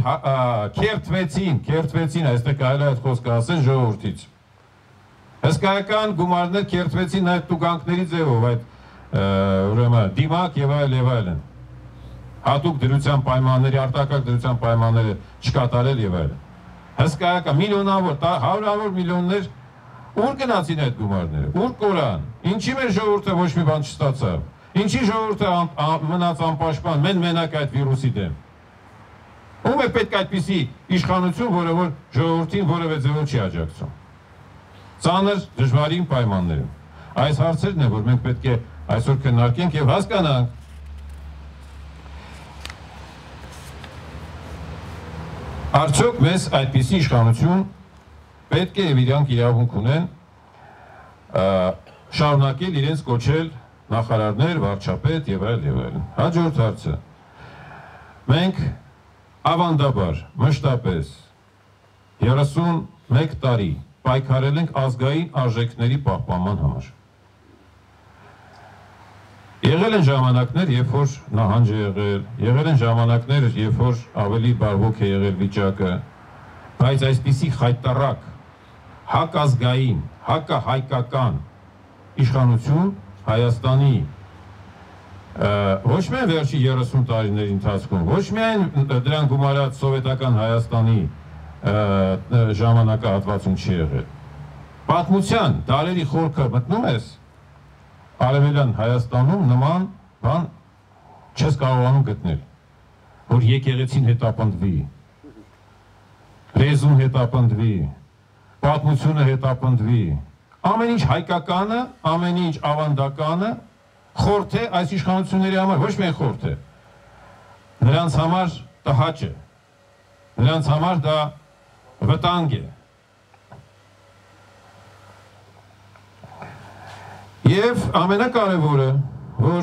քերտվեցին, քերտվեցին, այստեղ կարելի է այդ խոսքը ասել ժողովրդից. Հսկայական գումարներ քերտվեցին այդ տուգանքների ձևով, այդ ուրեմն դիմակ եւ այլ եւ այլն. Հատուկ դրության պայմանների, արտակարգ դրության պայմանները չկատարել եւ այլն. Հսկայական միլիոնավոր, հարյուրավոր միլիոններ ուր գնացին այդ գումարները, ուր կորան, ինչի՞ մեր ժողովուրդը ոչ մի բան չստացավ. Ինչի՞ ժողովուրդը մնաց անպաշտպան, մեն մենակ այդ վիրուսի դեմ. Ո՞ւմ է պետք այդպիսի իշխանություն, որը որ ժողովրդին որևէ ձևով չի աջակցում։ Ծանր դժվարին պայմաններում։ Այս հարցերն է, որ մենք պետք է այսօր քննարկենք եւ հասկանանք, արդյոք մեզ այդպիսի իշխանություն պետք է եւ իրանք իրավունք ունեն շարունակել իրենց կոչել նախարարներ, վարչապետ եւ այլ եւ այլն։ Հաջորդ հարցը, մենք ավանդաբար մշտապես երեսուն մեկ տարի պայքարել ենք ազգային արժեքների պահպանման համար։ Եղել են ժամանակներ, երբ որ նահանջ է եղել, եղել են ժամանակներ, երբ որ ավելի բարվոք է եղել վիճակը, բայց այսպիսի խայտարակ հակազգային, հակահայկական իշխանություն Հայաստանի ոչ միայն վերջի երեսուն տարիների ընթացքում, ոչ միայն դրան գումարած սովետական Հայաստանի ժամանակահատվածում չի եղել։ Պատմության տարերի խորքը մտնում ես, արևելյան Հայաստանում նման բան չես կարողանում գտնել, որ եկեղեցին հետապնդվի, լեզուն հետապնդվի, պատմությունը հետապնդվի։ Ամեն ինչ հայկականը, ամեն ինչ ավանդականը խորթ է այս իշխանությունների համար, ոչ միայն խորթ է, նրանց համար տհաճ է, նրանց համար դա վտանգ է։ Եվ ամենակարևորը, որ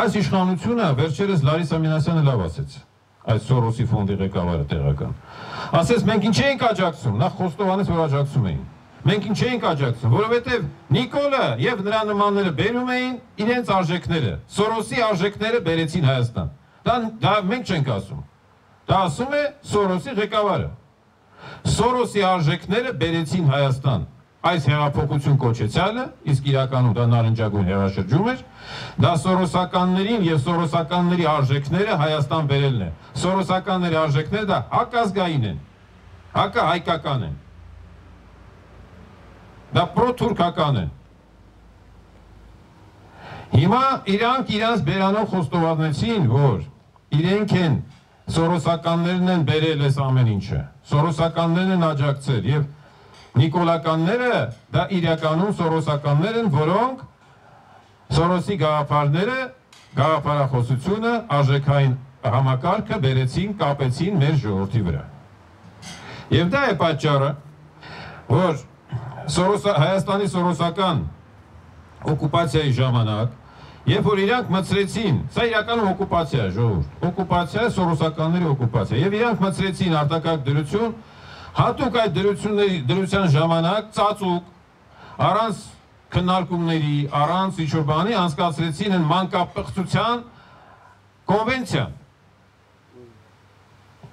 այս իշխանությունը վերջերս Լարիսա Մինասյանը լավ ասեց, այս Սորոսի ֆոնդի ղեկավարը տեղական, ասեց մենք ինչ էինք աջակցում, նախ խոստովանեց, որ աջակցում էին։ Մենք ինչ էինք աջակցում, որովհետև Նիկոլը եւ նրա նմանները բերում էին իրենց արժեքները, Սորոսի արժեքները բերեցին Հայաստան։ Դա, դա մենք չենք ասում։ Դա ասում է Սորոսի ղեկավարը։ Սորոսի արժեքները բերեցին Հայաստան։ Այս հեղափոխություն կոչեցյալը, իսկ իրականում դա նարնջագույն հեղաշրջում էր, դա Սորոսականներին եւ Սորոսականների արժեքները Հայաստան բերելն է։ Սորոսականների արժեքները դա հակազգային են, հակահայկական են։ Դա պրոթուրքական է։ Հիմա իրանք իրանց բերանով խոստովանեցին, որ իրենք են Սորոսականներն են բերել այս ամեն ինչը, Սորոսականներն են աջակցել եւ Նիկոլականները դա իրականում Սորոսականներ են, որոնք Սորոսի գաղափարները, գաղափարախոսությունը, արժեքային համակարգը բերեցին, կապեցին մեր ժողովրդի վրա։ Եվ դա է պատճառը, որ Հայաստանի Սորոսական օկուպացիայի ժամանակ, երբ որ իրանք մտցրեցին, սա իրականում օկուպացիա է, ժողովուրդ, օկուպացիա է, Սորոսականների օկուպացիա, եւ իրանք մտցրեցին արտակարգ դրություն, հատուկ այդ դրության ժամանակ ծածուկ, առանց քննարկումների, առանց ինչ որ բանի անցկացրեցին են մանկապղծության կոնվենցիան։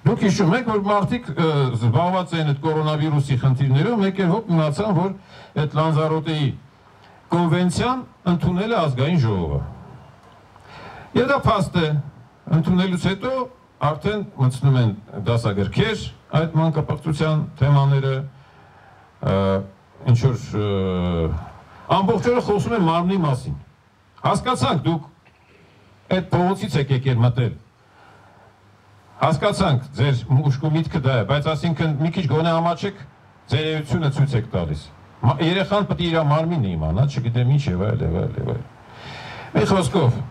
Դուք հիշում եք, որ մարդիկ զբաղված էին այդ կորոնավիրուսի խնդիրներով, մեկ էլ հոպ մնացան, որ այդ Լանզարոտեի կոնվենցիան ընդունել է ազգային ժողովը։ Ya da pastı. Ընդունելուց հետո արդեն մտնում են դասագրքեր այդ մանկապարտության թեմաները ինչ որ ամբողջ օրը խոսում են մարմնի մասին հասկացանք դուք այդ փողոցից եք եկել մտել հասկացանք ձեր ուշք ու միտքը դա է բայց ասինքն մի քիչ գոնե համաչեք ձեր էությունը ցույց եք տալիս երեխան պետք է իր մարմինն իմանա չգիտեմ ինչ եւ այլ եւ այլ եւ այլ այս խոսքով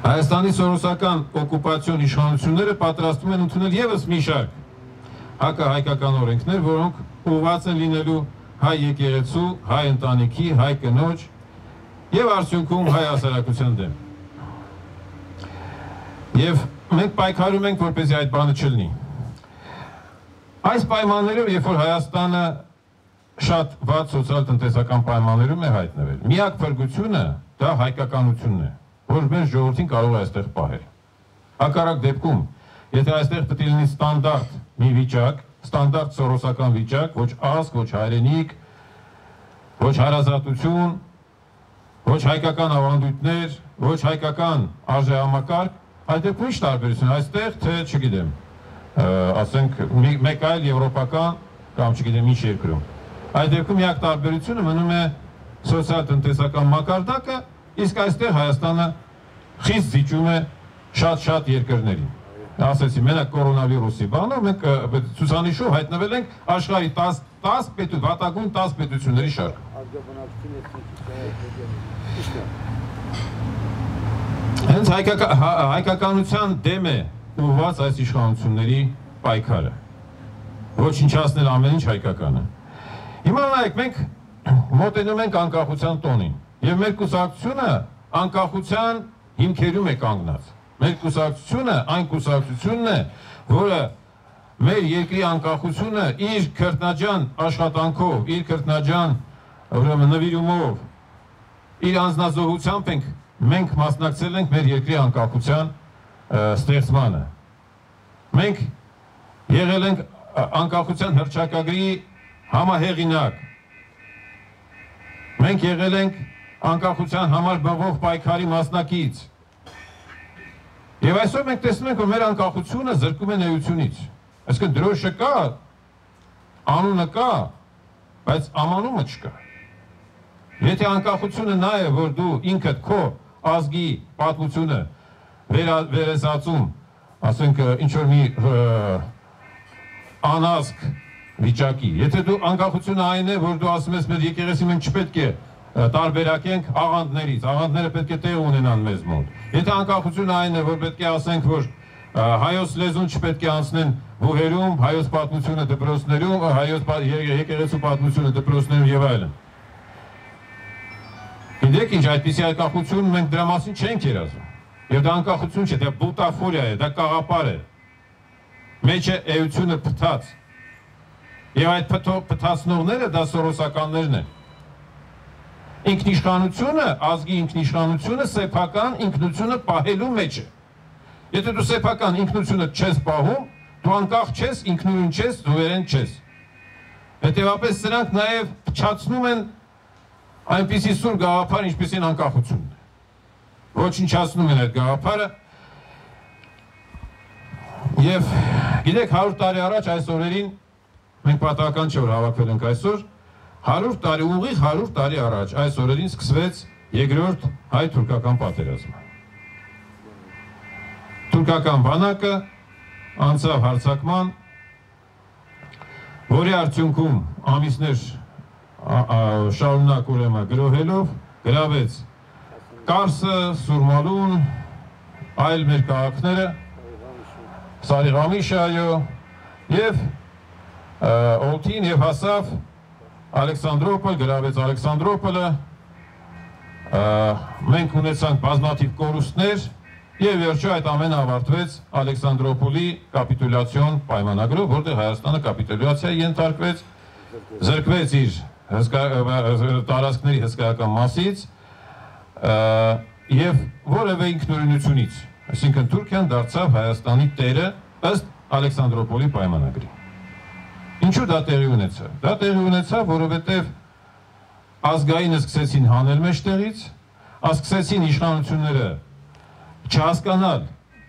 Հայաստանի սորոսական օկուպացիոն իշխանությունները պատրաստում են ընդունել եւս մի շարք հակահայկական օրենքներ, որոնք ուղղված են լինելու հայ եկեղեցու, հայ ընտանիքի, հայ կնոջ եւ արդյունքում հայ հասարակության դեմ։ Եվ մենք պայքարում ենք, որպեսզի այդ բանը չլինի։ Այս պայմաններով, երբ որ Հայաստանը շատ վատ սոցիալ-տնտեսական պայմաններում է հայտնվել, միակ փրկությունը դա հայկականությունն է։ Որ մեր ժողովրդին կարող է այստեղ պահել։ Հակառակ դեպքում, եթե այստեղ պետք է լինի ստանդարտ մի վիճակ, ստանդարտ սորոսական վիճակ, ոչ ազգ, ոչ հայրենիք, ոչ հարազատություն, ոչ հայկական ավանդույթներ, ոչ հայկական արժեհամակարգ, այդ դեպքում ի՞նչ տարբերություն, այստեղ թե չգիտեմ, ասենք մեկ այլ եվրոպական կամ չգիտեմ ինչ երկրում։ Այդ դեպքում միակ տարբերությունը մնում է սոցիալ-տնտեսական մակարդակը, իսկ այստեղ Հայաստանը խիստ զիջում է շատ-շատ երկրներին։ Ասեցի, մենակ կորոնավիրուսի բանով մենք ցուցանիշով հայտնվել ենք աշխարհի տասը պետություն, վատագույն տասը պետությունների շարքում։ Հենց հայկականության դեմ է ուղղված այս իշխանությունների պայքարը։ Ոչնչացնել ամեն ինչ հայկականը։ Հիմա նայեք, մենք մոտենում ենք անկախության տոնին։ Եվ մեր կուսակցությունը անկախության հիմքերում է կանգնած։ Մեր կուսակցությունը այն կուսակցությունն է, որը մեր երկրի անկախությունը իր քրտնաջան աշխատանքով, իր քրտնաջան նվիրումով, իր անձնազոհությամբ ենք մենք մասնակցել ենք մեր երկրի անկախության ստեղծմանը։ Մենք եղել ենք անկախության հռչակագրի համահեղինակ։ Մենք եղել ենք Անկախության համար բվող պայքարի մասնակից։ Եվ այսօր մենք տեսնում ենք, որ մեր անկախությունը զրկում է էությունից։ Այսինքն դրոշը կա, անունը կա, բայց ամանումը չկա։ Եթե անկախությունը նա է, որ դու ինքդ քո ազգի պատմությունը վերազացում, ասենք ինչ որ մի անազգ վիճակի։ Եթե դու անկախությունը այն է, որ դու ասում ես մեր եկեղեցին մենք չպետք է տարբերակենք աղանդներից, աղանդները պետք է տեղ ունենան մեզ մոտ։ Եթե անկախությունը այն է, որ պետք է ասենք, որ հայոց լեզուն չպետք է անցնեն բուհերում, հայոց պատմությունը դպրոցներում, հայոց եկեղեցու պատմությունը դպրոցներում եւ այլն։ Գիտեք ինչ, այդպիսի անկախություն մենք դրա մասին չենք երազում։ Եվ դա անկախություն չէ, դա բուտաֆորիա է, դա կաղապար է։ Մեջը էությունը փտած։ Եվ այդ փտացնողները դա սորոսականներն են։ Ինքնիշխանությունը, ազգի ինքնիշխանությունը, սեփական ինքնությունը պահելու մեջ է։ Եթե դու սեփական ինքնությունը չես պահում, դու անկախ չես, ինքնուրույն չես, զուվերեն չես։ Հետևաբար սրանք նաև փչացնում են այնպիսի սուր գաղափար, ինչպիսին անկախությունն է։ Ոչնչացնում են այդ գաղափարը։ Եվ գիտեք, հարյուր տարի առաջ այս օրերին մենք պատահական չէ որ հավաքվել ենք այսօր հարյուր տարի ուղիղ հարյուր տարի առաջ այս օրերին սկսվեց երկրորդ հայ-թուրքական պատերազմը։ Թուրքական բանակը անցավ հարձակման, որի արդյունքում ամիսներ շարունակ ուրեմն գրոհելով գրավեց Կարսը, Սուրմալուն, այլ մեր քաղաքները, Սարիղամիշը, այո, եւ Օլթին եւ հասավ Ալեքսանդրոպոլ, գրավեց Ալեքսանդրոպոլը, մենք ունեցանք բազմաթիվ կորուստներ և վերջը այդ ամենը ավարտվեց Ալեքսանդրոպոլի կապիտուլյացիոն պայմանագրով, որտեղ Հայաստանը կապիտուլյացիայի ենթարկվեց, զրկվեց իր տարածքների հսկայական մասից և որևէ ինքնուրույնությունից, այսինքն Թուրքիան դարձավ Հայաստանի տերը ըստ Ալեքսանդրոպոլի պայմանագրի։ Ինչու դա տեղի ունեցավ։ Դա տեղի ունեցավ, որովհետև ազգայինը սկսեցին հանել մեջտեղից, Ասկսեցին իշխանությունները չհասկանալ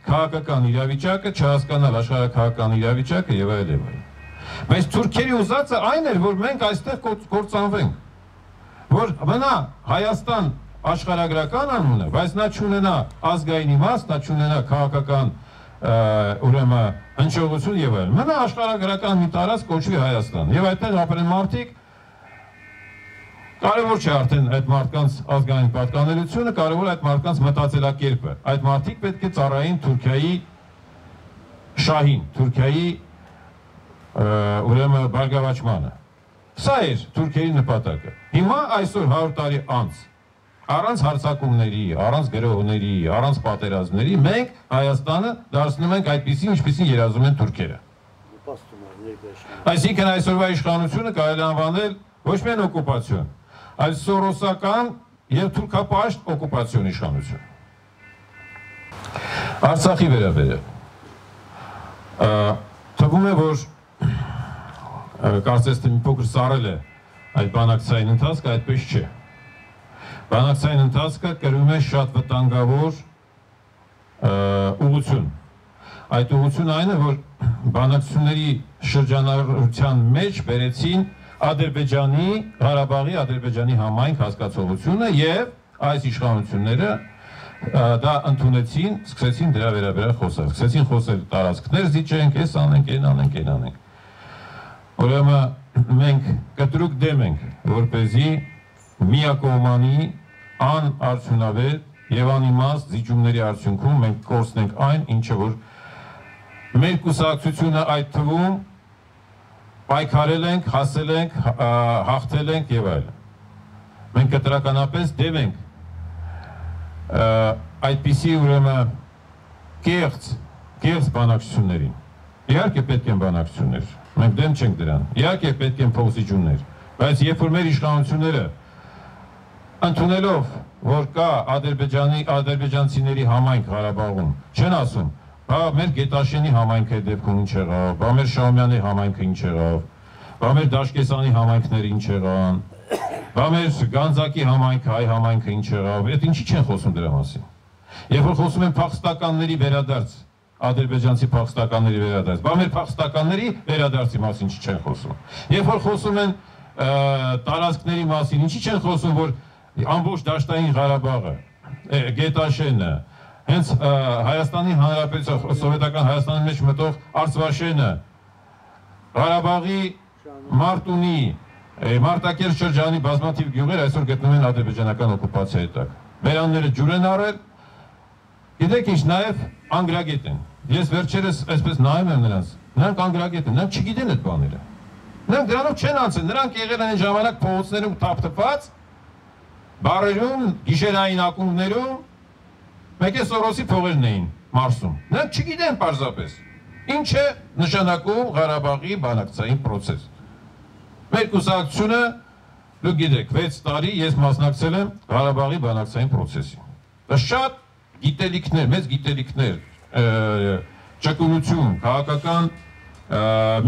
քաղաքական իրավիճակը, չհասկանալ աշխարհակահական իրավիճակը եւ այլ եւ այլ։ Բայց թուրքերի ուզածը այն էր, որ մենք այստեղ կործանվենք։ Որ մնա Հայաստան աշխարհագրական անունը, բայց նա չունենա ազգային իմաստ, նա չունենա քաղաքական ուրեմն հնչողություն եւ այլն։ Մնա աշխարհագրական մի տարած կոչվի Հայաստան։ Եվ այդտեղ ապրեն մարդիկ, կարևոր չէ արդեն այդ մարդկանց ազգային պատկանելությունը, կարևոր այդ մարդկանց մտածելակերպը։ Այդ մարդիկ պետք է ծառային Թուրքիայի շահին, Թուրքիայի ուրեմն բարգավաճմանը։ Սա էր Թուրքիայի նպատակը։ Հիմա այսօր հարյուր տարի անց, առանց հարձակումների, առանց գրոհների, առանց պատերազմների, մենք Հայաստանը դարձնում ենք այդպիսին, ինչպիսին երազում են թուրքերը։ Այսինքն այսօրվա իշխանությունը կարելի է անվանել ոչ միայն օկուպացիոն, այլ սորոսական եւ թուրքապաշտ օկուպացիոն իշխանություն։ Արցախի վերաբերյալ թվում է, որ կարծես թե մի փոքր սարել է այդ բանակցային ընթացքը, այդպես չէ։ Բանակցային ընթացքը կրում է շատ վտանգավոր ուղղություն։ Այդ ուղղությունը այն է, որ բանակցությունների շրջանառության մեջ բերեցին Ադրբեջանի, Ղարաբաղի, Ադրբեջանի համայնք հասկացողությունը եւ այս իշխանությունները դա ընդունեցին, սկսեցին դրա վերաբերյալ խոսել, սկսեցին խոսել տարածքներ զիջենք, էս անենք, այն անենք, այն անենք։ Ուրեմն մենք կտրուկ դեմ ենք, որպեսզի միակողմանի անարդյունավետ եւ անիմաստ զիջումների արդյունքում մենք կորցնենք այն, ինչը որ մեր կուսակցությունը այդ թվում պայքարել ենք, հասել ենք, հաղթել ենք եւ այլն։ Մենք կտրականապես դեմ ենք այդպիսի ուրեմն կեղծ, կեղծ բանակցություններին։ Իհարկե պետք են բանակցություններ, մենք դեմ չենք դրան։ Իհարկե պետք են փոխզիջումներ, բայց երբ որ մեր իշխանությունները ընդունելով, որ կա Ադրբեջանի, ադրբեջանցիների համայնք Ղարաբաղում, չեն ասում Հա, մեր Գետաշենի համայնքի դեպքում ինչ եղավ, բա մեր Շահումյանի համայնքը ինչ եղավ, բա մեր Դաշկեսանի համայնքները ինչ եղան, բա մեր Գանձակի համայնքը, հայ համայնքը ինչ եղավ, այդ ինչի չեն խոսում դրա մասին։ Երբ որ խոսում են փախստականների վերադարձ, ադրբեջանցի փախստականների վերադարձ, բա մեր փախստականների վերադարձի մասին ինչի չեն խոսում։ Երբ որ խոսում են տարածքների մասին, ինչի չեն խոսում, որ ամբողջ Դաշտային Ղարաբաղը, Գետաշենը, հենց Հայաստանի Հանրապետության, Սովետական Հայաստանի մեջ մտող Արցվաշենը, Ղարաբաղի Մարտունի, Մարտակերտ շրջանի բազմաթիվ գյուղեր այսօր գտնվում են ադրբեջանական օկուպացիայի տակ։ Բերանները ջուր են առել, գիտեք ինչ, նաև անգրագետ են։ Ես վերջերս այսպես նայում եմ նրանց, նրանք անգրագետ են, նրանք չգիտեն այդ բաները։ Նրանք դրանով չեն անցել, նրանք եղել են այն ժամանակ փողոցներում թափթփված, բարերում, գիշերային ակումբներում, մեկ է Սորոսի փողերն էին Մարսում։ Նրանք չգիտեն պարզապես ինչ է նշանակում Ղարաբաղի բանակցային պրոցես։ Մեր կուսակցությունը, դուք գիտեք, վեց տարի ես մասնակցել եմ Ղարաբաղի բանակցային պրոցեսին։ Դա շատ գիտելիքներ, մեծ գիտելիքներ, ճկունություն, քաղաքական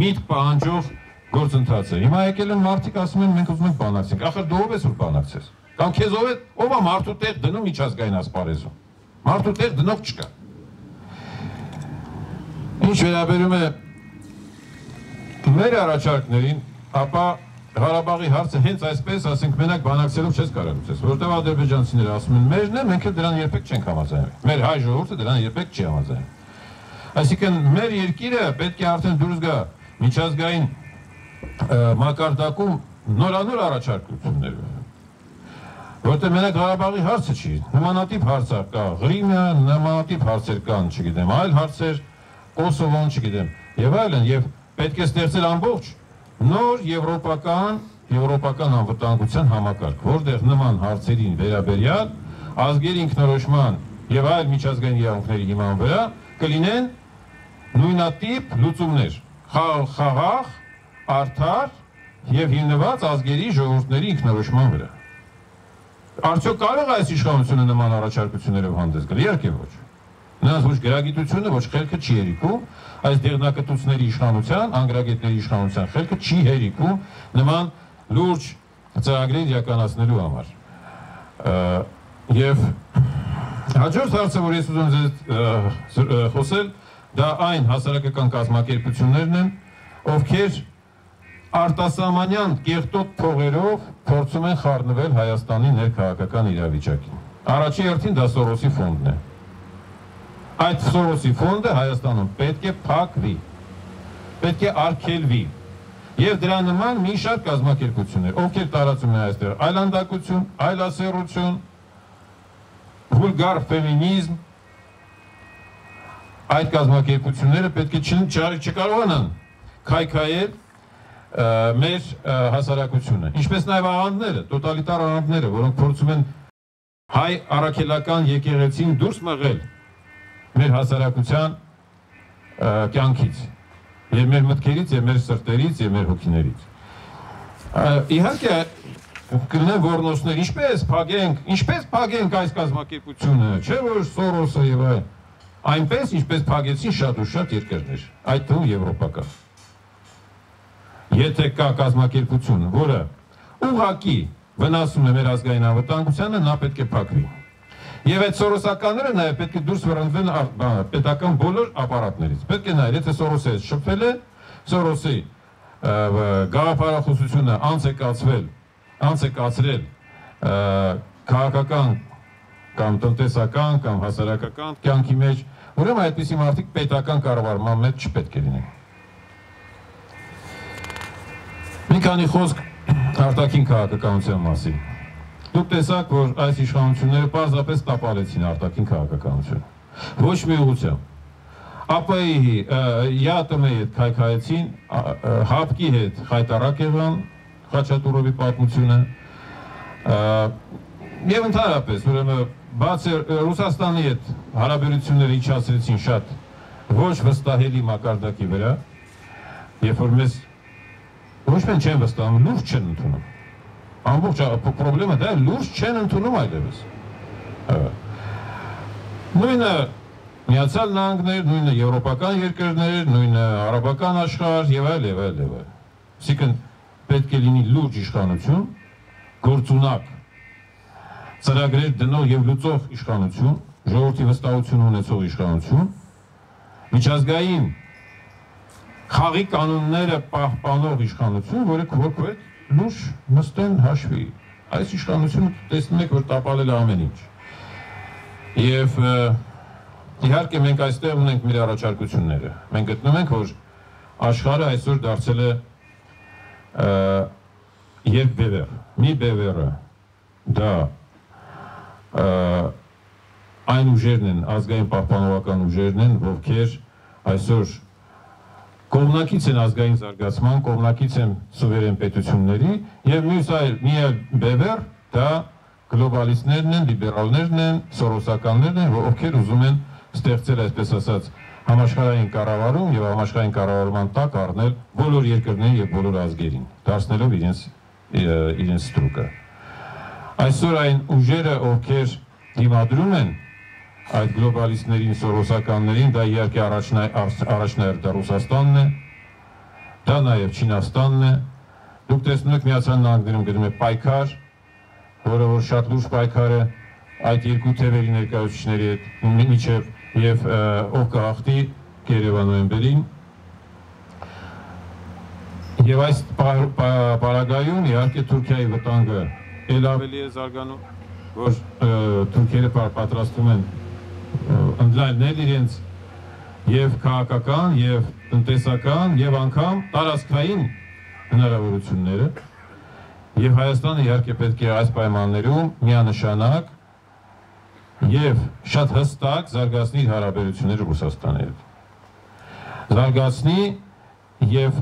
միտք պահանջող գործընթաց է։ Հիմա եկել են մարդիկ ասում են մենք ուզում ենք բանակցենք։ Ախր դու ո՞վ ես որ բանակցես։ Կամ քեզ ո՞վ է ո՞վ է մարդու տեղ դնում միջազգային ասպարեզում։ Մարդու տեղ դնող չկա։ Ինչ վերաբերում է մեր առաջարկներին, ապա Ղարաբաղի հարցը հենց այսպես, ասենք մենակ բանակցելով չես կարողացես, որտեղ ադրբեջանցիները ասում են մերն է, մենք էլ դրան երբեք չենք համաձայնվել։ Մեր հայ ժողովուրդը դրան երբեք չի համաձայնվում։ Այսինքն մեր երկիրը պետք է արդեն դուրս գա միջազգային մակարդակում նորանոր առաջարկություններով։ Որտե մենակ Ղարաբաղի հարցը չի, նմանատիպ հարցեր կա, Ղրիմը, նմանատիպ հարցեր կան, չգիտեմ, այլ հարցեր, Կոսովոն, չգիտեմ, եւ այլն, եւ պետք է ստեղծել ամբողջ նոր եվրոպական, եվրոպական անվտանգության համակարգ, որտեղ նման հարցերին վերաբերյալ ազգերի ինքնորոշման եւ այլ միջազգային իրավունքների հիման վրա կլինեն նույնատիպ լուծումներ, խաղաղ, արդար եւ հիմնված ազգերի ժողովուրդների ինքնորոշման վրա։ Արդյոք կարող է այս իշխանությունը նման առաջարկություններով հանդես գալ, իհարկե ոչ։ Նրանց ոչ գրագիտությունը, ոչ խելքը չի հերիքում, այս դեղնակտուցների իշխանության, անգրագետների իշխանության խելքը չի հերիքում նման լուրջ ծրագրեր իրականացնելու համար։ Եվ հաջորդ հարցը, որ ես ուզում ձեզ խոսել, դա այն հասարակական կազմակերպություններն են, ովքեր արտասահմանյան կեղտոտ փողերով փորձում են խառնվել Հայաստանի ներքաղաքական իրավիճակին։ Առաջին հերթին դա Սորոսի ֆոնդն է։ Այդ Սորոսի ֆոնդը Հայաստանում պետք է փակվի, պետք է արգելվի։ Եվ դրա նման մի շարք կազմակերպություններ, ովքեր տարածում են այստեղ այլանդակություն, այլասերություն, վուլգար ֆեմինիզմ, այդ կազմակերպությունները պետք է չկարողանան քայքայել մեր հասարակությունը, ինչպես նաև անդները, տոտալիտար անդները, որոնք փորձում են հայ առաքելական եկեղեցին դուրս մղել մեր հասարակության կյանքից։ Եվ մեր մտքերից, և մեր սրտերից, և մեր հոգիներից։ Իհարկե կլինեն որնոսներ, ինչպես փակենք, ինչպես փակենք այս կազմակերպությունը, չէ՞ որ Սորոսը և այլն, այնպես ինչպես փակեցին շատ ու շատ երկրներ, այդ թվում եվրոպական։ Եթե կա կազմակերպություն, որը ուղղակի վնասում է մեր ազգային անվտանգությանը, նա պետք է փակվի։ Եվ այդ Սորոսականները նաև պետք է դուրս վռնդվեն պետական բոլոր ապարատներից։ Պետք է նաև, եթե Սորոսը շփվել է, Սորոսի գաղափարախոսությունը անց է կացվել, անց է կացրել քաղաքական կամ տնտեսական կամ հասարակական կյանքի մեջ, ուրեմն այդպիսի մարդիկ պետական կառավարման մեջ չպետք է լինեն։ Մի քանի խոսք արտաքին քաղաքականության մասին։ Դուք տեսաք, որ այս իշխանությունները պարզապես տապալեցին արտաքին քաղաքականությունը։ Ոչ մի ուղղությամբ։ ԱՊՀ-ի, ԵԱՏՄ-ի հետ քայքայեցին, ՀԱՊԿ-ի հետ խայտարակ եղան Խաչատուրովի պատմությունը։ Եվ ընդհանրապես, ուրեմն, բաց Ռուսաստանի հետ հարաբերությունները իջեցրեցին շատ ոչ վստահելի մակարդակի վրա, երբ որ մեզ ոչ մեն չեն վստահում, լուրջ չեն ընդունում։ Ամբողջ պրոբլեմը դա է, լուրջ չեն ընդունում այլևս։ Նույնը Միացյալ Նահանգներ, նույնը եվրոպական երկրներ, նույնը արաբական աշխարհ եւ այլ եւ այլ եւ այլ։ Այսինքն պետք է լինի լուրջ իշխանություն, գործունակ, ծրագրեր դնող եւ լուծող իշխանություն, ժողովրդի վստահություն ունեցող իշխանություն, միջազգային խաղի կանոնները պահպանող իշխանություն, որը կողքով լուրջ մստեն հաշվի, այս իշխանությունը տեսնում եք, որ տապալել է ամեն ինչ։ Եվ իհարկե մենք այստեղ ունենք մեր առաջարկությունները։ Մենք գտնում ենք, որ աշխարհը այսօր դարձել է երբ բևեռ, մի բևեռը, դա այն ուժերն են, ազգային պահպանողական ուժերն են, ովքեր այսօր կողմնակից են ազգային զարգացման, կողմնակից են սուվերեն պետությունների, և մյուս այլ մի այլ բևեռ, դա գլոբալիստներն են, լիբերալներն են, սորոսականներն են, ովքեր ուզում են ստեղծել այսպես ասած համաշխարհային կառավարում և համաշխարհային կառավարման տակ առնել բոլոր երկրներին և բոլոր ազգերին, դարձնելով իրենց ստրուկը։ Այսօր այն ուժերը, ովքեր դիմադրում են այդ գլոբալիստներին, սորոսականներին, դա իհարկե առաջնահերթ դա Ռուսաստանն է, դա նաև Չինաստանն է։ Դուք տեսնում եք Միացյալ Նահանգներում գնում է պայքար, որը որ շատ լուրջ պայքար է այդ երկու թևերի ներկայացուցիչների հետ մինչև և ով կհաղթի գերեվանոյեմբերին։ Եվ այս պարագայում իհարկե Թուրքիայի վտանգը էլ ավելի է զարգանում, որ Թուրքերը պատրաստում են ընդլայնել իրենց և քաղաքական, և տնտեսական, և անգամ տարածքային հնարավորությունները։ Եվ Հայաստանը իհարկե պետք է այս պայմաններում միանշանակ և շատ հստակ զարգացնի հարաբերությունները Ռուսաստանի հետ։ Զարգացնի և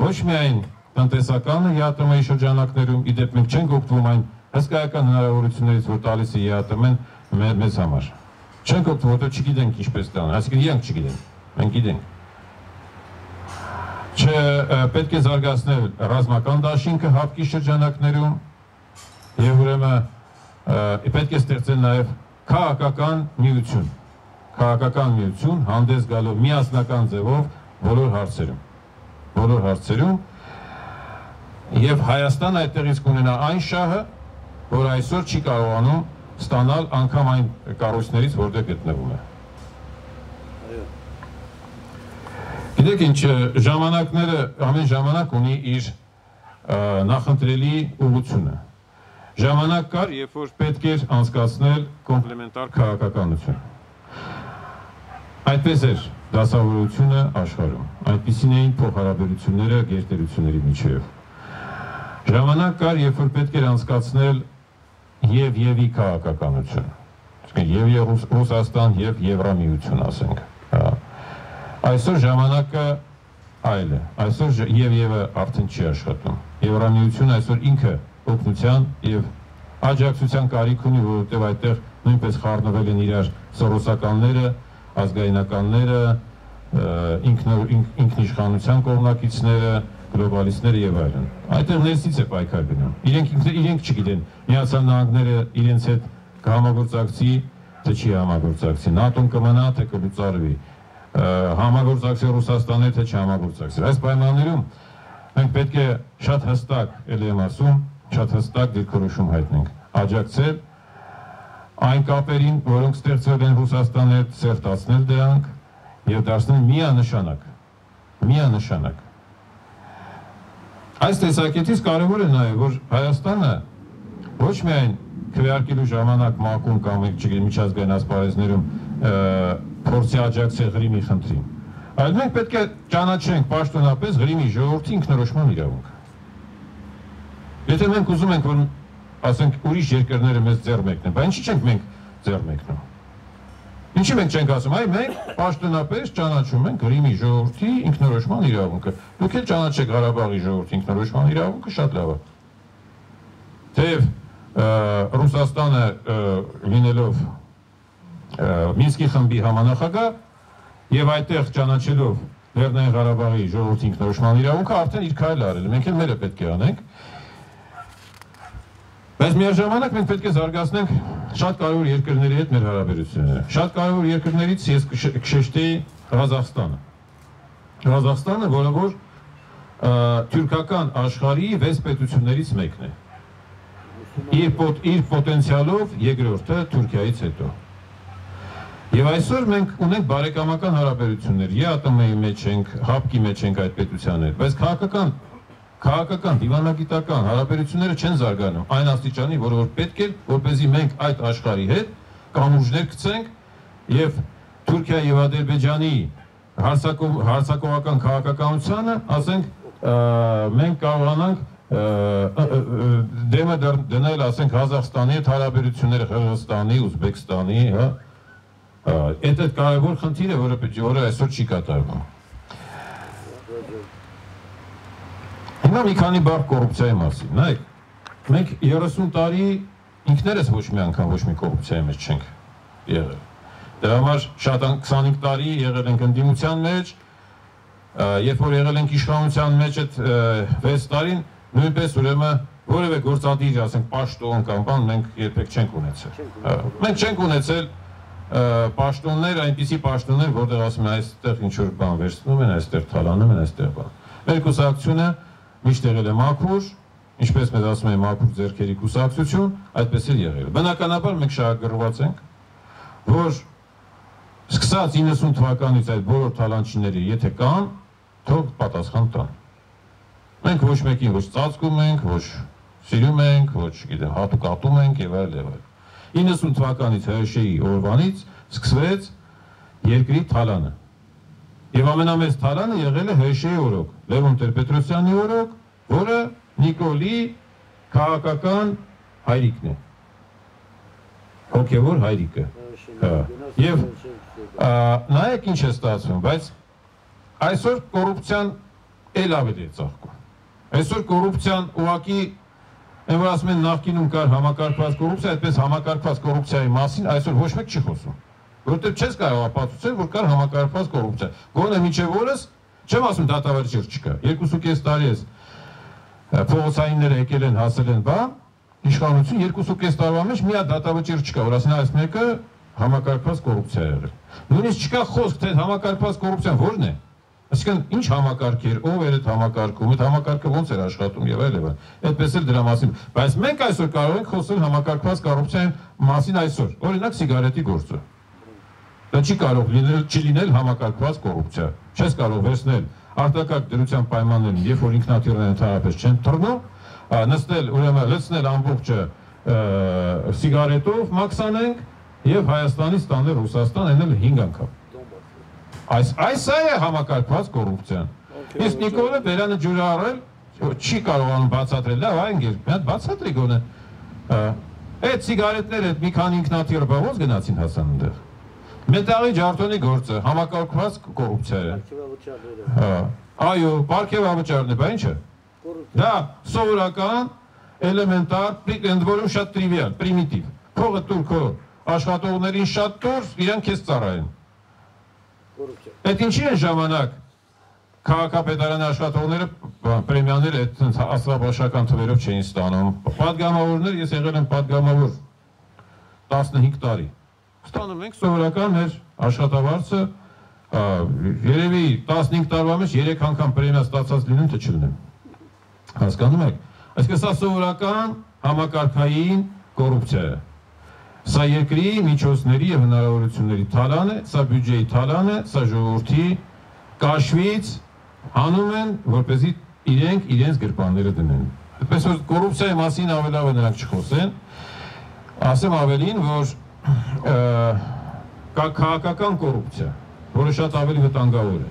ոչ միայն տնտեսականը ԵԱՏՄ-ի շրջանակներում, ի դեպ մենք չենք օգտվում այն հսկայական հնարավորություններից, որ տալիս է ԵԱՏՄ-ն մեզ համար։ Չենք օգտվում, որտեղ չգիտենք ինչպես տան, այսինքն իրանք չգիտեն, մենք գիտենք։ Չէ, պետք է զարգացնել ռազմական դաշինքը ՀԱՊԿ-ի շրջանակներում և ուրեմն պետք է ստեղծել նաև քաղաքական միություն, քաղաքական միություն հանդես գալով միասնական ձևով բոլոր հարցերում, բոլոր հարցերում, և Հայաստան այդտեղից կունենա այն շահը, որ այսօր չի կարողանում ստանալ անգամ այն կառույցներից, որտեղ գտնվում է։ Գիտեք ինչ, ժամանակները, ամեն ժամանակ ունի իր նախընտրելի ուղղությունը։ Ժամանակ կար, երբ որ պետք էր անցկացնել կոմպլեմենտար քաղաքականություն։ Այդպես էր դասավորությունը աշխարհում, այդպիսին էին փոխհարաբերությունները գերտերությունների միջև։ Ժամանակ կար, երբ որ պետք էր անցկացնել Եվ Եվի քաղաքականություն, Եվ Ռուսաստան, Եվ Եվրամիություն ասենք։ Այսօր ժամանակը այլ է, այսօր Եվ Եվը արդեն չի աշխատում։ Եվրամիություն այսօր ինքը օգնության եւ աջակցության կարիք ունի, որովհետեւ այդտեղ նույնպես խառնվել են իրար սորոսականները, ազգայնականները, ինքնիշխանության կողմնակիցները, գլոբալիստները եւ այլն։ Այդտեղ ներսից է պայքար գնում։ Իրենք իրենք չգիտեն, Միացյալ Նահանգները իրենց հետ կհամագործակցի, թե չի համագործակցի, ՆԱՏՕ-ն կմնա, թե կլուծարվի, համագործակցի Ռուսաստանը, թե չհամագործակցի։ Այս պայմաններում մենք պետք է շատ հստակ, ելի եմ ասում, շատ հստակ դիրքորոշում հայտնենք, աջակցել այն կապերին, որոնք ստեղծվել են Ռուսաստանի հետ, սերտացնել դրանք եւ դարձնել միանշանակ, միանշանակ։ Այս տեսակետից կարևոր է նաև, որ Հայաստանը ոչ միայն քվեարկելու ժամանակ մակում կամ միջազգային ասպարեզներում փորձի աջակցել Ղրիմի խնդրին, այլ մենք պետք է ճանաչենք պաշտոնապես Ղրիմի ժողովրդի ինքնորոշման իրավունքը։ Եթե մենք ուզում ենք, որ ասենք ուրիշ երկրները մեզ ձեռ մեկնեն, բայց ինչի՞ չենք մենք ձեռ մեկնում։ Ինչի՞ մենք չենք ասում, այ մենք պաշտոնապես ճանաչում ենք Ղրիմի ժողովրդի ինքնորոշման իրավունքը։ Դուք էլ ճանաչեք Ղարաբաղի ժողովրդի ինքնորոշման իրավունքը, շատ լավ է։ Թեև Ռուսաստանը լինելով Մինսկի խմբի համանախագահ եւ այդտեղ ճանաչելով Լեռնային Ղարաբաղի ժողովրդի ինքնորոշման իրավունքը արդեն իր քայլը արել է։ Մենք էլ մերը պետք է անենք։ Բայց միաժամանակ մենք պետք է զարգացնենք շատ կարևոր երկրների հետ մեր հարաբերությունները։ Շատ կարևոր երկրներից ես կշեշտեի Ղազախստանը։ Ղազախստանը, որը որ թուրքական աշխարհի վեց պետություններից մեկն է։ Իր պոտենցիալով երկրորդը Թուրքիայից հետո։ Եվ այսօր մենք ունենք բարեկամական հարաբերություններ, ԵԱՏՄ-ի մեջ ենք, ՀԱՊԿ-ի մեջ ենք այդ պետության հետ, բայց քաղաքական Քաղաքական, դիվանագիտական հարաբերությունները չեն զարգանում այն աստիճանի, որը որ պետք է, որպեսզի մենք այդ աշխարհի հետ կամուժներ գցենք եւ Թուրքիա եւ Ադրբեջանի հարսակողական քաղաքականությունը, ասենք մենք կարողանանք դեմը դնել, ասենք Ղազախստանի հետ հարաբերությունները, Ղրղստանի, Ուզբեկստանի, հա, այդ այդ կարևոր խնդիր է, որը որը այսօր չի կատարվում։ Հիմա մի քանի բառ կոռուպցիայի մասին։ Նայեք, մենք երեսուն տարի ինքներս ոչ մի անգամ ոչ մի կոռուպցիայի մեջ չենք եղել։ Դրա համար շատ քսանհինգ տարի եղել ենք ընդդիմության մեջ, երբ որ եղել ենք իշխանության մեջ այդ վեց տարին, նույնպես ուրեմն որևէ գործադիր, ասենք պաշտոն կամ բան մենք երբեք չենք ունեցել։ Մենք չենք ունեցել պաշտոններ, այնպիսի պաշտոններ, որտեղ ասում են այստեղ ինչ որ բան վերցնում են, այստեղ թալանում են, այստեղ բան։ Մեր կուսակցությունը միշտ եղել է մաքուր, ինչպես մեզ ասում է մաքուր ձեռքերի կուսակցություն, այդպես էլ եղել է։ Բնականաբար մենք շահագրգռված ենք, որ սկսած իննսուն թվականից այդ բոլոր թալանչիները, եթե կան, թող պատասխան տան։ Մենք ոչ մեկին ոչ ծածկում ենք, ոչ սիրում ենք, ոչ գիտեմ, հատուկ ատում ենք եւ այլ եւ այլ։ իննսուն թվականից ՀՇ-ի օրվանից սկսվեց երկրի թալանը։ Եվ ամենամեծ թալանը եղել է ՀՇ-ի օրոք։ Լևոն Տեր-Պետրոսյանի օրոք, որը Նիկոլի քաղաքական հայրիկն է։ Հոգևոր հայրիկը։ Եվ նայեք ինչ է ստացվում, բայց այսօր կոռուպցիան էլ ավելի է ծաղկում։ Այսօր կոռուպցիան ուղղակի այն որ ասում են նախկինում կար համակարգված կոռուպցիա, այդպես համակարգված կոռուպցիայի մասին այսօր ոչ մեկ չի խոսում։ Որտեղ չես կարող ապացուցել, որ կար համակարգված կոռուպցիա։ Գոնե մինչև օրս չեմ ասում դատավարժեր չկա։ երկուսուկես տարի էս փողոցայինները եկել են, հասել են, բա իշխանություն երկուսուկես տարվա մեջ միա դատավարժեր չկա, որ ասեն այս մեկը համակարգված կոռուպցիա է եղել։ Նույնիսկ չկա խոսք, թե համակարգված կոռուպցիան որն է։ Այսինքն ինչ համակարգ էր, ով էր այդ համակարգում, այդ համակարգը ոնց էր աշխատում եւ այլն։ Այդպես էլ դրա մասին, բայց մենք այսօր կարող ենք խոսել համակարգված կոռուպցիայի մասին այսօր։ Օրինակ սիգարետի գործը։ Դա չի կարող լինել, չի լինել համակարգված կոռուպցիա։ Չես կարող վերցնել արտակարգ դրության պայմաններում, երբ որ ինքնաթիռները ընդհանրապես չեն թռնում, նստել, ուրեմն լցնել ամբողջը սիգարետով մաքսանենք եւ Հայաստանից տանել Ռուսաստան, այն էլ հինգ անգամ։ Այս այս այ է համակարգված կոռուպցիան։ Իսկ Նիկոլը վերանը ջուր առել, չի կարողանում բացատրել, լավ, այն գեր, մի հատ բացատրի գոնե։ Այդ սիգարետները մի քանի ինքնաթիռ բաղոց գնացին հասան այնտեղ։ Մետաղի ջարդոնի գործը համակարգված կոռուպցիա է։ Այո, պարքև ավճարն է, բա ի՞նչ է։ Դա սովորական, էլեմենտար, ընդ որում շատ տրիվիալ, պրիմիտիվ։ Փողը տուր աշխատողներին շատ տուր, իրենք քեզ ծառայեն։ Այդ ինչի են ժամանակ քաղաքապետարանի աշխատողները պրեմիաները այդ աստղաբաշխական թվերով չէին ստանում։ Պատգամավորներ, ես եղել եմ պատգամավոր տասնհինգ տարի։ Ստանում ենք սովորական մեր աշխատավարձը, երևի տասնհինգ տարվա մեջ երեք անգամ պրեմիա ստացած լինում թե չլինեմ։ Հասկանում եք։ Այսինքն սա սովորական համակարգային կոռուպցիա է։ Սա երկրի միջոցների եւ հնարավորությունների թալան է, սա բյուջեի թալան է, սա ժողովրդի կաշվից հանում են, որպեսզի իրենք իրենց գրպանները դնեն։ Այդպես որ կոռուպցիայի մասին ավելավ նրանք չխոսեն, ասեմ ավելին, որ կա քաղաքական կոռուպցիա, որը շատ ավելի վտանգավոր է։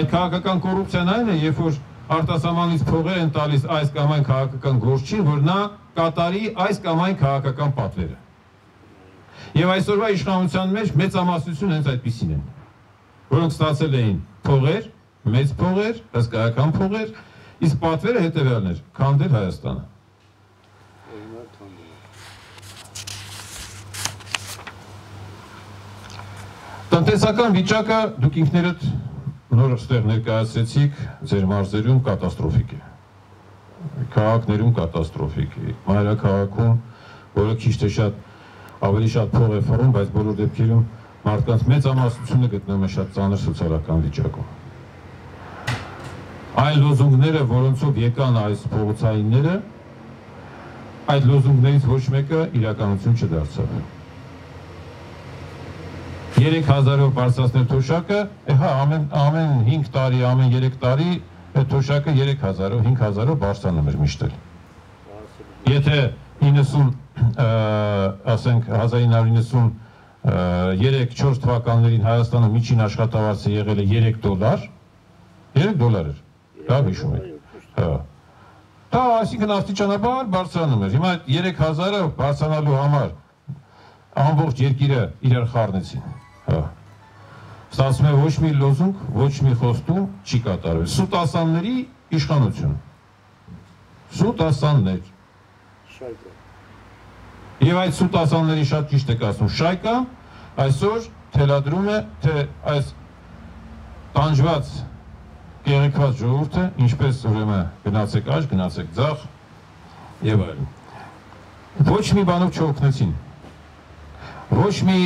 Այդ քաղաքական կոռուպցիան այն է, երբ որ արտասահմանից փողեր են տալիս այս կամ այն քաղաքական գործչին, որ նա կատարի այս կամ այն քաղաքական պատվերը։ Եվ այսօրվա իշխանության մեջ մեծամասնություն հենց այդպիսին են, որոնք ստացել էին փողեր, մեծ փողեր, հսկայական փողեր, իսկ պատվերը հետևյալն էր՝ քանդել Հայաստանը։ Տնտեսական վիճակը դուք ինքներդ նոր ստեղ ներկայացրեցիք, ձեր մարզերում կատաստրոֆիկ է, քաղաքներում կատաստրոֆիկ է, մայրաքաղաքում, որը քիչ թե շատ ավելի շատ փող է ֆռում, բայց բոլոր դեպքերում մարդկանց մեծամասնությունը գտնվում է շատ ծանր սոցիալական վիճակում։ Այն լոզունգները, որոնցով եկան այս փողոցայինները, այդ լոզունգներից ոչ մեկը իրականություն չդարձավ։ երեք հազարով բարձրացնել թոշակը, հա, ամեն ամեն հինգ տարի, ամեն երեք տարի այդ թոշակը երեք հազարով, հինգ հազարով բարձրանում էր միշտ։ Եթե հազար ինը հարյուր ինը երեք չորս թվականներին Հայաստանը միջին աշխատավարձը եղել է երեք դոլար, երեք դոլար էր, դա հիշում եք։ Դա այսինքն աստիճանաբար բարձրանում էր։ Հիմա երեք հազարը բարձրանալու համար ամբողջ երկիրը իրար խառնեցին։ Ստացվում է ոչ մի լոզունգ, ոչ մի խոստում չի կատարվել։ Սուտասանների իշխանություն։ Սուտասաններ։ Եվ այդ սուտասանների շատ ճիշտ եք ասում, շայկա այսօր թելադրում է, թե այս տանջված, կեղեքված ժողովուրդը, ինչպես ուրեմն գնացեք աջ, գնացեք ձախ եւ այլն։ Ոչ մի բանով չօգնեցին։ Ոչ մի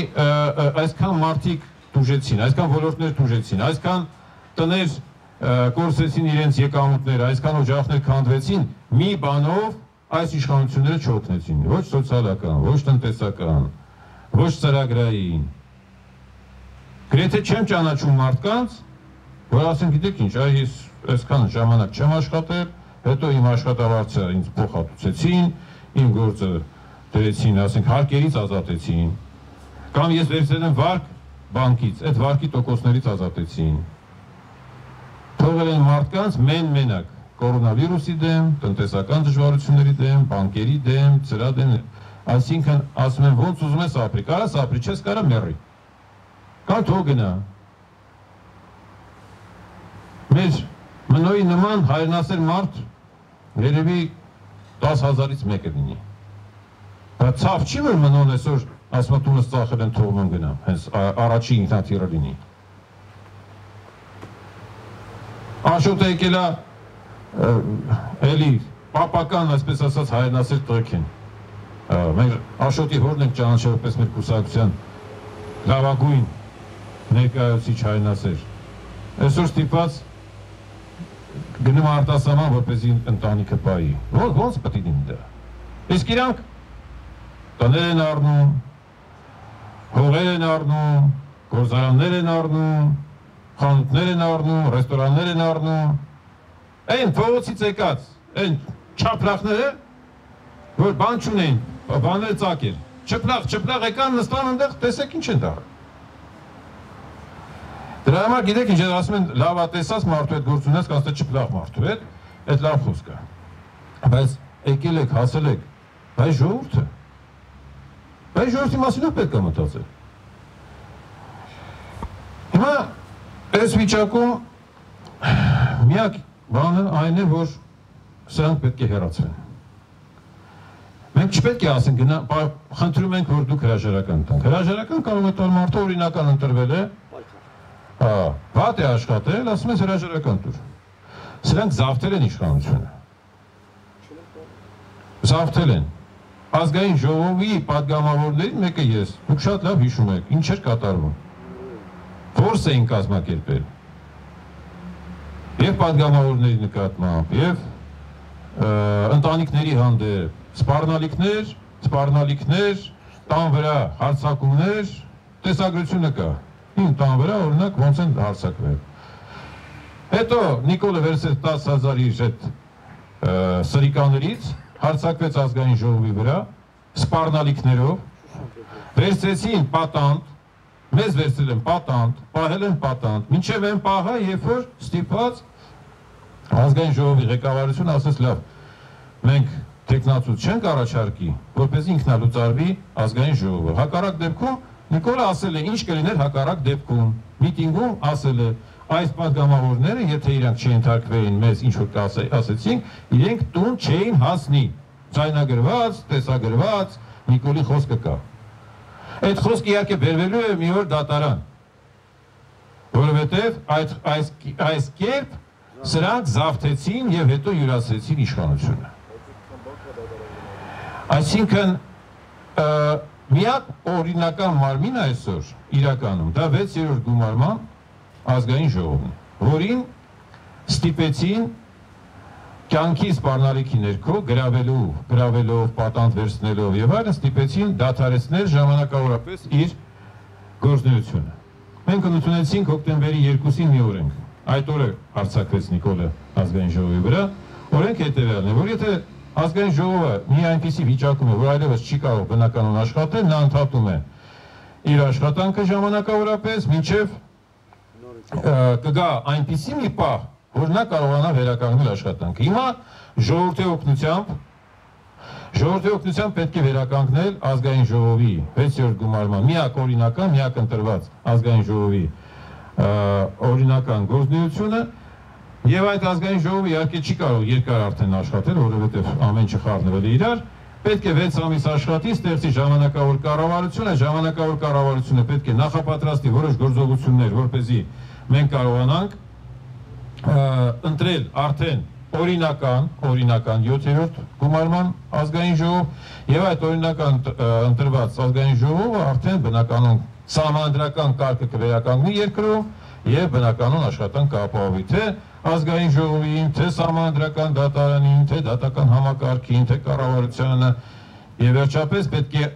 այսքան մարդիկ տուժեցին, այսքան ոլորտներ տուժեցին, այսքան տներ կորցրեցին իրենց եկամուտները, այսքան օջախներ քանդվեցին, մի բանով այս իշխանությունները չօգնեցին, ոչ սոցիալական, ոչ տնտեսական, ոչ ծրագրային։ Գրեթե չեմ ճանաչում մարդկանց, որ ասեն, գիտեք ինչ, այ ես այսքան ժամանակ չեմ աշխատել, հետո իմ աշխատավարձը ինձ փոխհատուցեցին, իմ գործը դրեցին, ասենք, հարկերից ազատեցին, կամ ես վերցրել եմ վարկ բանկից, այդ վարկի տոկոսներից ազատեցին։ Թողել են մարդկանց մեն-մենակ կորոնավիրուսի դեմ, տնտեսական դժվարությունների դեմ, բանկերի դեմ, ծրա դեմ։ Այսինքն ասում են, ոնց ուզում ես ապրի, կարա ապրի, չես կարա մեռի։ Կան թող գնա։ Մեր մնոյի նման հայրենասեր մարդ երևի տասը հազարից մեկը լինի։ Բայց ցավ չի որ մնոն այսօր ասում տունս ծախել են թողնում գնամ, հենց առաջի ինքնաթիռը լինի։ Աշոտը եկել է էլի պապական, այսպես ասած, հայրենասեր տղեկ են։ Մեր Աշոտի հորն ենք ճանաչել որպես մեր կուսակցության լավագույն ներկայացուցիչ հայրենասեր։ այսօր ստիպած գնում արտասահման, որպեսզի ընտանիքը պահի, ո՞նց պետք է լինի դա։ Իսկ իրանք տներ են առնում, հողեր են առնում, գործարաններ են առնում, խանութներ են առնում, ռեստորաններ են առնում, այն փողոցից եկած, այն չափրախները, որ բան չունեն, բաներ ծակեր, չփլախ, չփլախ եկան նստան այնտեղ, տեսեք ինչ են դարը։ Դրա համար գիտեք ինչ ասում են, լավատեսած մարդու հետ գործունեություն ես կասեմ չփլախ մարդու հետ, այդ լավ խոսք է։ Բայց եկել եք, հասել եք, բայց ժողովուրդը, բայց ժողովրդի մասին ո՞վ պետք է մտածել։ Հիմա այս վիճակում միակ բանը այն է, որ սրանք պետք է հեռացվեն։ Մենք չպետք է ասենք, խնդրում ենք, որ դուք հրաժարական տանք։ Հրաժարական կարող է տալ մարդը, օրինական ընտրվել է, Բատ է աշխատել, ասում ես հրաժարական տուր։ Սրանք զավթել են իշխանությունը։ Զավթել են։ Ազգային ժողովի պատգամավորներին մեկը ես, դուք շատ լավ հիշում եք, ինչ էր կատարվում։ Որս էին կազմակերպել։ Եվ պատգամավորների նկատմամբ, եւ ընտանիքների հանդեպ, սպառնալիքներ, սպառնալիքներ, տան վրա հարձակումներ, տեսագրությունը կա։ Իմ տան վրա, օրինակ, ոնց են հարցակվել։ Հետո Նիկոլը վերցրեց տասը հազար իր այդ սրիկաներից, հարցակվեց ազգային ժողովի վրա, սպառնալիքներով, վերցրեցին պատանդ, մեզ վերցրել են պատանդ, պահել են պատանդ, մինչև այն պահը, երբ որ ստիպված ազգային ժողովի ղեկավարությունը ասաց լավ, մենք տեխնացուց չենք առաջարկի, որպես ինքնալուծարվի ազգային ժողովը։ Հակառակ դեպքում Նիկոլը ասել է, ինչ կլիներ հակառակ դեպքում, միտինգում ասել է, այս պատգամավորները, եթե իրանք չենթարկվեին մեզ ինչ-որ ասեցինք, իրենք տուն չէին հասնի, ձայնագրված, տեսագրված, Նիկոլի խոսքը կա։ Այդ խոսքը իհարկե բերվելու է մի օր դատարան, որովհետև այս կերպ սրանք զավթեցին և հետո յուրացրեցին իշխանությունը։ Այսինքն միակ օրինական մարմին այսօր իրականում, դա վեցերորդ գումարման ազգային ժողովն է, որին ստիպեցին կյանքի սպառնալիքի ներքո գրավելու, գրավելով, պատանդ վերցնելով եւ այլն ստիպեցին դադարեցնել ժամանակավորապես իր գործունեությունը։ Մենք ընդունեցինք հոկտեմբերի երկուսին մի օրենք, այդ օրը հարձակվեց Նիկոլը ազգային ժողովի վրա, օրենք հետեւյալն է, որ եթե ազգային ժողովը մի այնպիսի վիճակում է, որ այլևս չի կարող բնականոն աշխատել, նա ընդհատում է իր աշխատանքը ժամանակավորապես, մինչև կգա այնպիսի մի պահ, որ նա կարողանա վերականգնել աշխատանքը։ Հիմա ժողովրդի օգնությամբ, ժողովրդի օգնությամբ պետք է վերականգնել ազգային ժողովի վեցերորդ գումարման միակ օրինական, միակ ընտրված ազգային ժողովի օրինական գործունեությունը։ Եվ այդ ազգային ժողովը իհարկե չի կարող երկար արդեն աշխատել, որովհետև ամեն ինչը խառնվել է իրար, պետք է վեց ամիս աշխատի, ստեղծի ժամանակավոր կառավարություն, այդ ժամանակավոր կառավարությունը պետք է նախապատրաստի որոշ գործողություններ, որպեսզի մենք կարողանանք ընտրել արդեն օրինական, օրինական յոթերորդ գումարման ազգային ժողով, եւ այդ օրինական ընտրված ազգային ժողովը արդեն բնականոն համանդրական կարգը կվերականգնի երկրով եւ բնականոն աշխատանք կապահովի թե ազգային ժողովին, թե համանդրական դատարանին, թե դատական համակարգին, թե կառավարությանը եւ վերջապես պետք է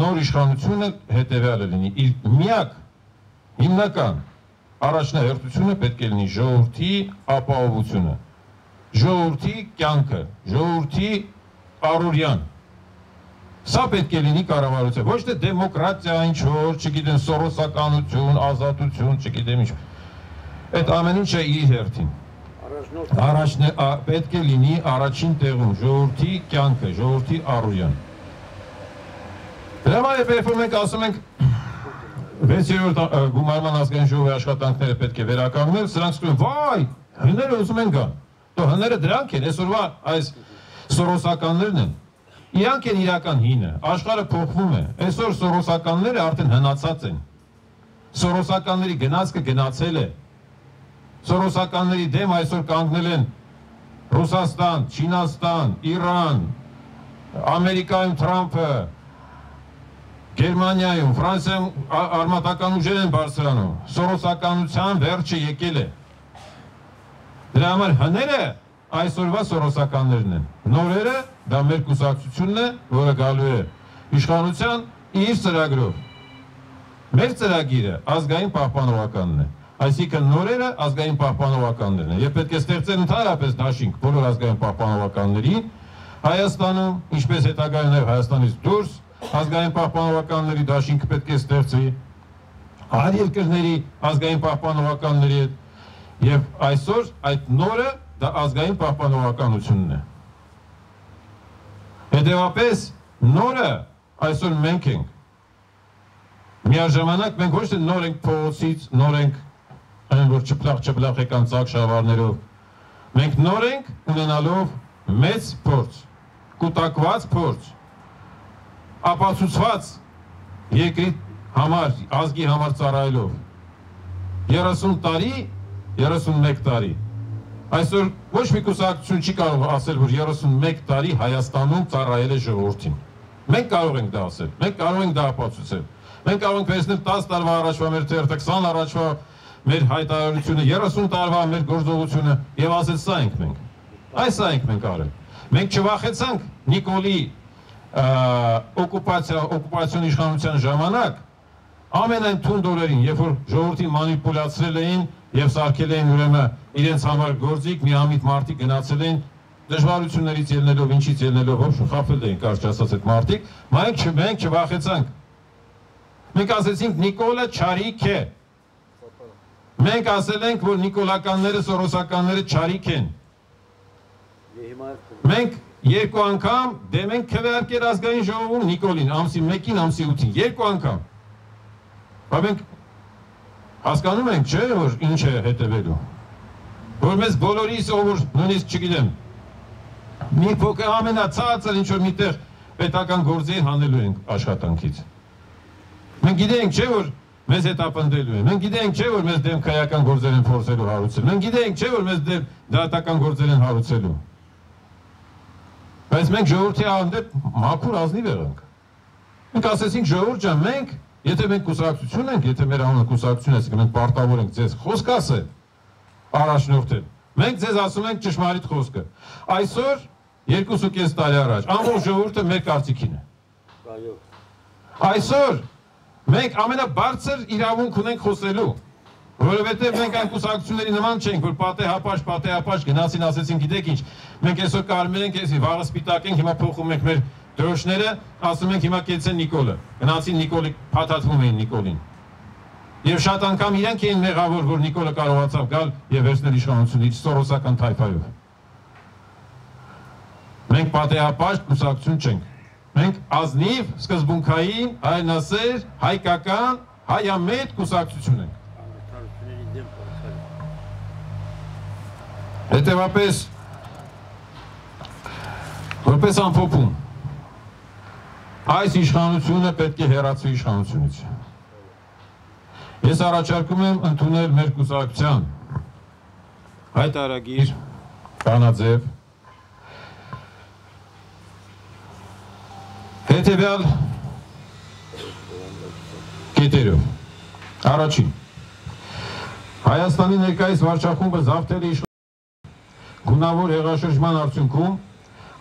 նոր իշխանությունը հետեւյալը լինի։ Իր միակ հիմնական առաջնահերթությունը պետք է լինի ժողովրդի ապահովությունը, ժողովրդի կյանքը, ժողովրդի առօրյան։ Սա պետք է լինի կառավարությունը, ոչ թե դեմոկրատիա ինչ-որ, չգիտեմ, սորոսականություն, ազատություն, չգիտեմ ինչ։ Այդ ամեն ինչը իր հերթին, պետք է լինի առաջին տեղում, ժողովրդի կյանքը, ժողովրդի առօրյան։ Դրա համար երբ մենք ասում ենք վեցերորդ գումարման ազգային ժողովի աշխատանքները պետք է վերականգնել, սրանք ասում են, վայ, հները ուզում են գան, թող հները դրանք են, այսօրվա այս սորոսականներն են, իրանք են իրական հինը, աշխարհը փոխվում է, այսօր սորոսականները արդեն հնացած են, սորոսականների գնացքը գնացել է, Սորոսականների դեմ այսօր կանգնել են Ռուսաստան, Չինաստան, Իրան, Ամերիկայում Թրամփը, Germaniyayım, Fransiyayım armatakan ucuyayım Barcelona'yı. Sorosakan uçağın verçi yekili. Dilamar hanere aysorva sorosakanlarının. Norere da merkusakçıçunle vore galüre. İşkan uçağın iyi sıragırır. Մեր ծրագիրը ազգային պահպանողականն է, այսինքն նորերը ազգային պահպանողականներն են, եւ պետք է ստեղծեն ընդհանրապես դաշինք բոլոր ազգային պահպանողականներին Հայաստանում, ինչպես հետագայում նաեւ Հայաստանից դուրս ազգային պահպանողականների դաշինքը պետք է ստեղծվի այլ երկրների ազգային պահպանողականների հետ եւ այսօր այդ նորը դա ազգային պահպանողականությունն է։ Հետեւապես նորը այսօր մենք ենք միաժամանակ մենք ոչ թե նոր ենք փողոցից, նոր ենք այն որ չփլախ չփլախ եկան ցակ շավարներով։ Մենք նոր ենք ունենալով մեծ փորձ, կուտակված փորձ, ապացուցված երկրի համար, ազգի համար ծառայելով։ երեսուն տարի, երեսունմեկ տարի։ Այսօր ոչ մի կուսակցություն չի կարող ասել, որ երեսունմեկ տարի Հայաստանում ծառայել է ժողովրդին։ Մենք կարող ենք դա ասել, մենք կարող ենք դա ապացուցել։ Մենք կարող ենք վերցնել տասն տարվա առաջվա մեր թերթը, քսան առաջվա մեր հայտարարությունը, երեսուն տարվա մեր գործողությունը եւ ասել սա ենք մենք։ Այս սա ենք մենք արել։ Մենք չվախեցանք Նիկոլի օկուպացիա, օկուպացիոն իշխանության ժամանակ ամենայն թունդ օրերին, երբ որ ժողովրդին մանիպուլացրել էին եւ սարքել էին ուրեմն իրենց համար գործիք, միամիտ մարդիկ գնացել էին դժվարություններից ելնելով, ինչից ելնելով, հոբ խաբել էին կարճ ասած այդ մարդիկ, մենք չմենք չվախեցանք։ Մենք ասեցինք Նիկոլը չարիք է։ Մենք ասել ենք, որ նիկոլականները, սորոսականները չարիք են։ Մենք երկու անգամ դեմ ենք քվեարկել ազգային ժողովում Նիկոլին, ամսի մեկին, ամսի ութին, երկու անգամ։ Բայց մենք հասկանում ենք, չէ՞, որ ինչ է հետևելու։ Որ մեզ բոլորիս, ով որ նույնիսկ չգիտեմ, մի փոքր ամենացածր ինչ որ միտեղ պետական գործի հանելու ենք աշխատանքից։ Մենք գիտենք չէ որ մեզ հետապնդելու են։ Մենք գիտենք չէ որ մեզ դեմ քայական գործեր են փորձելու հարուցել։ Մենք գիտենք չէ որ մեզ դեմ դատական գործեր են հարուցելու։ Բայց մենք ժողովրդի հանդեպ մաքուր ազնիվ ենք։ Մենք ասեցինք ժողովուրդ ջան, մենք եթե մենք կուսակցություն ենք, եթե մեր անունը կուսակցություն է, ասենք մենք պարտավոր ենք ձեզ խոսք ասել, առաջնորդել։ Մենք ձեզ ասում ենք ճշմարիտ խոսքը։ Այսօր երկու ու կես տարի առաջ ամբողջ ժողովուրդը մեր կարծիքին է։ Այո։ Այսօր մենք ամենաբարձր իրավունք ունենք խոսելու, որովհետև մենք այն կուսակցությունների նման չենք, որ պատեհապաշ, պատեհապաշ գնացին ասեցին գիտեք ինչ, մենք այսօր կարմիր ենք, այսի վաղը սպիտակ ենք, հիմա փոխում ենք մեր դրոշները, ասում ենք հիմա կեցեն Նիկոլը, գնացին Նիկոլի փաթաթվում էին Նիկոլին։ Եվ շատ անգամ իրենք էին մեղավոր, որ Նիկոլը կարողացավ գալ եւ վերցնել իշխանությունից սորոսական թայփայով։ Մենք պատեհապաշ կուսակցություն չենք։ Մենք ազնիվ, սկզբունքային, հայնասեր, հայկական, հայամետ կուսակցություն ենք։ Հետևապես, որպես ամփոփում, այս իշխանությունը պետք է հեռացվի իշխանությունից։ Ես առաջարկում եմ ընդունել մեր կուսակցության հայտարարագիր, բանաձև, հետևյալ կետերով։ Առաջին, Հայաստանի ներկայիս վարչախումբը զավթել է իշխանությունը գունավոր հեղաշրջման արդյունքում,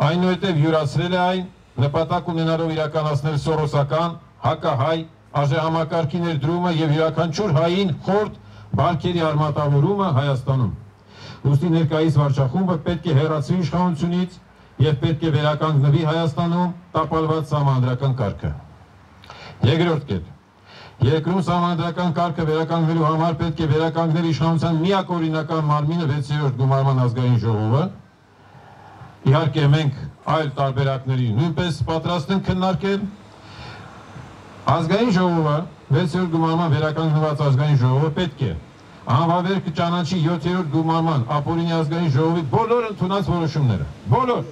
այնուհետև յուրացրել է այն նպատակ ունենալով իրականացնել սորոսական, հակահայ արժեհամակարգի ներդրումը եւ յուրաքանչյուր հային խորտ բարքերի արմատավորումը Հայաստանում։ Ուստի ներկայիս վարչախումբը պետք է հեռացվի իշխանությունից եւ պետք է վերականգնվի Հայաստանում տապալված համանդրական կարգը։ Երկրորդ կետ. Երկրում համանդրական կարգը վերականգնելու համար պետք է վերականգնել իշխանության միակ օրինական մարմինը վեցերորդ գումարման ազգային ժողովը։ Իհարկե մենք այլ տարբերակների նույնպես պատրաստ ենք քննարկել։ Ազգային ժողովը, վեցերորդ գումարման վերականգնված ազգային ժողովը պետք է անվավեր կճանաչի յոթերորդ գումարման ապօրինի ազգային ժողովի բոլոր ընդունած որոշումները։ Բոլոր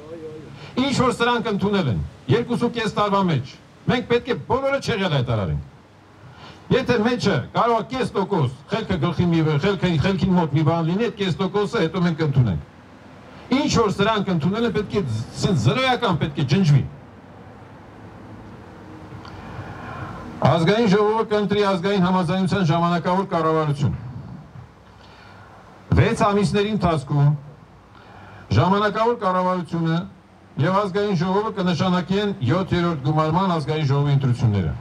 ինչ որ սրանք ընդունել են երկու ու կես տարվա մեջ, մենք պետք է բոլորը չեղել հայտարարենք։ Եթե մեջը կարող է կես տոկոս խելքը գլխի մի խելքին խելքին մոտ մի բան լինի, այդ կես տոկոսը հետո մենք ընդունենք։ Ինչ որ սրանք ընդունել են, պետք է զրոյական պետք է ջնջվի։ Ազգային ժողովը կընտրի ազգային համազանության ժամանակավոր կառավարություն։ վեց ամիսների ընթացքում ժամանակավոր կառավարությունը եւ ազգային ժողովը կնշանակեն յոթերորդ գումարման ազգային ժողովի ընտրությունները։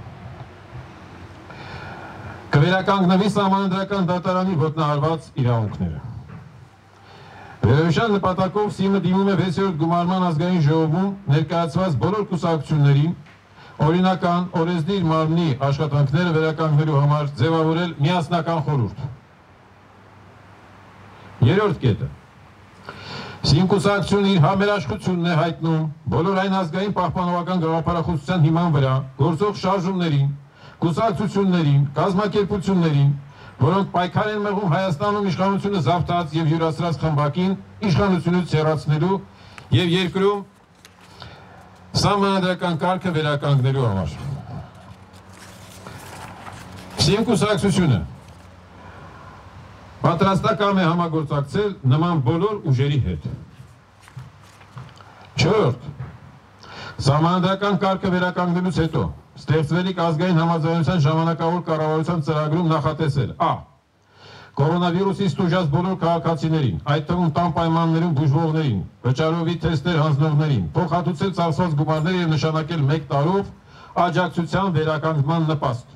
Կվերականգնվի համանդրական դատարանի ոտնահարված իրավունքները։ Վերջին նպատակով ՍԻՄ-ը դիմում է վեցերորդ գումարման ազգային ժողովում ներկայացված բոլոր կուսակցություններին օրինական օրենսդիր մարմնի աշխատանքները վերականգնելու համար ձևավորել միասնական խորհուրդ։ Երրորդ կետը։ ՍԻՄ կուսակցությունը իր համերաշխությունն է հայտնում բոլոր այն ազգային պահպանողական գաղափարախոսության հիման վրա գործող շարժումներին, կուսակցություններին, կազմակերպություններին, որոնք պայքար են մղում Հայաստանում իշխանությունը զավթած և յուրացրած խմբակին իշխանությունից հեռացնելու և երկրում Samanadırkan karkı verakan geliyor ama. ՍԻՄ կուսակցությունը պատրաստական է համագործակցել նման բոլոր ուժերի հետ։ Չորրորդ, Samanadırkan karkı verakan գնուց հետո ստեղծվելիք ազգային համաձայնության ժամանակավոր կառավարության ծրագրում նախատեսել Ա. Կորոնավիրուսի ստուժած բոլոր քաղաքացիներին, այդ թվում տան պայմաններում բուժվողներին, վճարովի թեստեր հանձնողներին, փոխհատուցել ծախսված գումարները և նշանակել մեկ տարով աջակցության վերականգնման նպաստ,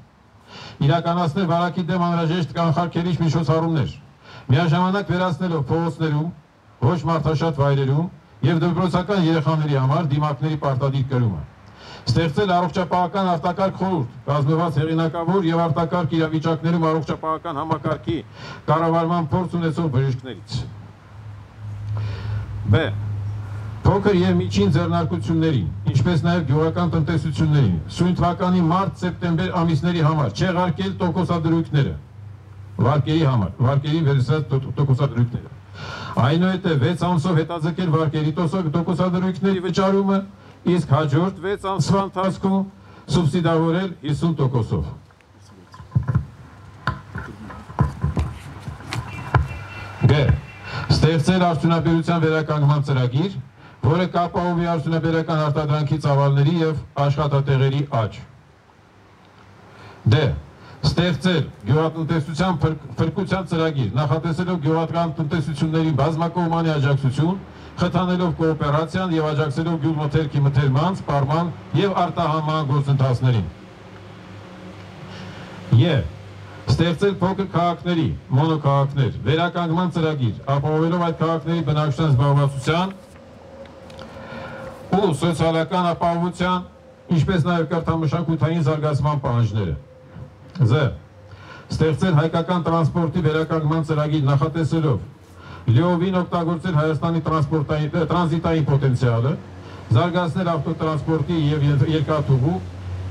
իրականացնել վարակի դեմ անհրաժեշտ կանխարգելիչ միջոցառումներ, միաժամանակ վերացնելով փողոցներում, ոչ մարդաշատ վայրերում և դպրոցական երեխաների համար դիմակների պարտադիր կրումը, ստեղծել առողջապահական արտակարգ խորհուրդ, կազմված հեղինակավոր և արտակարգ իրավիճակներում առողջապահական համակարգի կառավարման փորձ ունեցող բժիշկներից։ Բ. Փոքր և միջին ձեռնարկություններին, ինչպես նաև գյուղական տնտեսություններին, սույն թվականի մարտ-սեպտեմբեր ամիսների համար չեղարկել տոկոսադրույքները, վարկերի համար, վարկերի վերսած տոկոսադրույքները։ Այնուհետև վեց ամսով հետաձգել վարկերի տոկոսադրույքների վճարումը İsk hacort ve transfer tasku subsidavorel isun tokosov. G. Ստեղծել արդյունաբերության վերականգնման ծրագիր, որը կապահովի արդյունաբերական արտադրանքի ծավալների և աշխատատեղերի աճ։ D. Ստեղծել գյուղատնտեսության փրկության ծրագիր, նախատեսելով գյուղական տնտեսությունների բազմակողմանի աջակցություն, խթանելով կոոպերացիան և աջակցելով գյուղմթերքի մթերման, սպառման և արտահանման գործընթացներին։ Ե. Ստեղծել փոքր քաղաքների, մոնոքաղաքներ, վերականգնման ծրագիր, ապահովելով այդ քաղաքների բնակչության զբաղվածության ու սոցիալական ապահովության, ինչպես նաև կրթամշակութային զարգացման պահանջները։ Զ. Ստեղծել հայկական տրանսպորտի վերականգնման ծրագիր, նախատեսելով լիովին օգտագործել Հայաստանի տրանզիտային պոտենցիալը, զարգացնել ավտոտրանսպորտի և երկաթուղու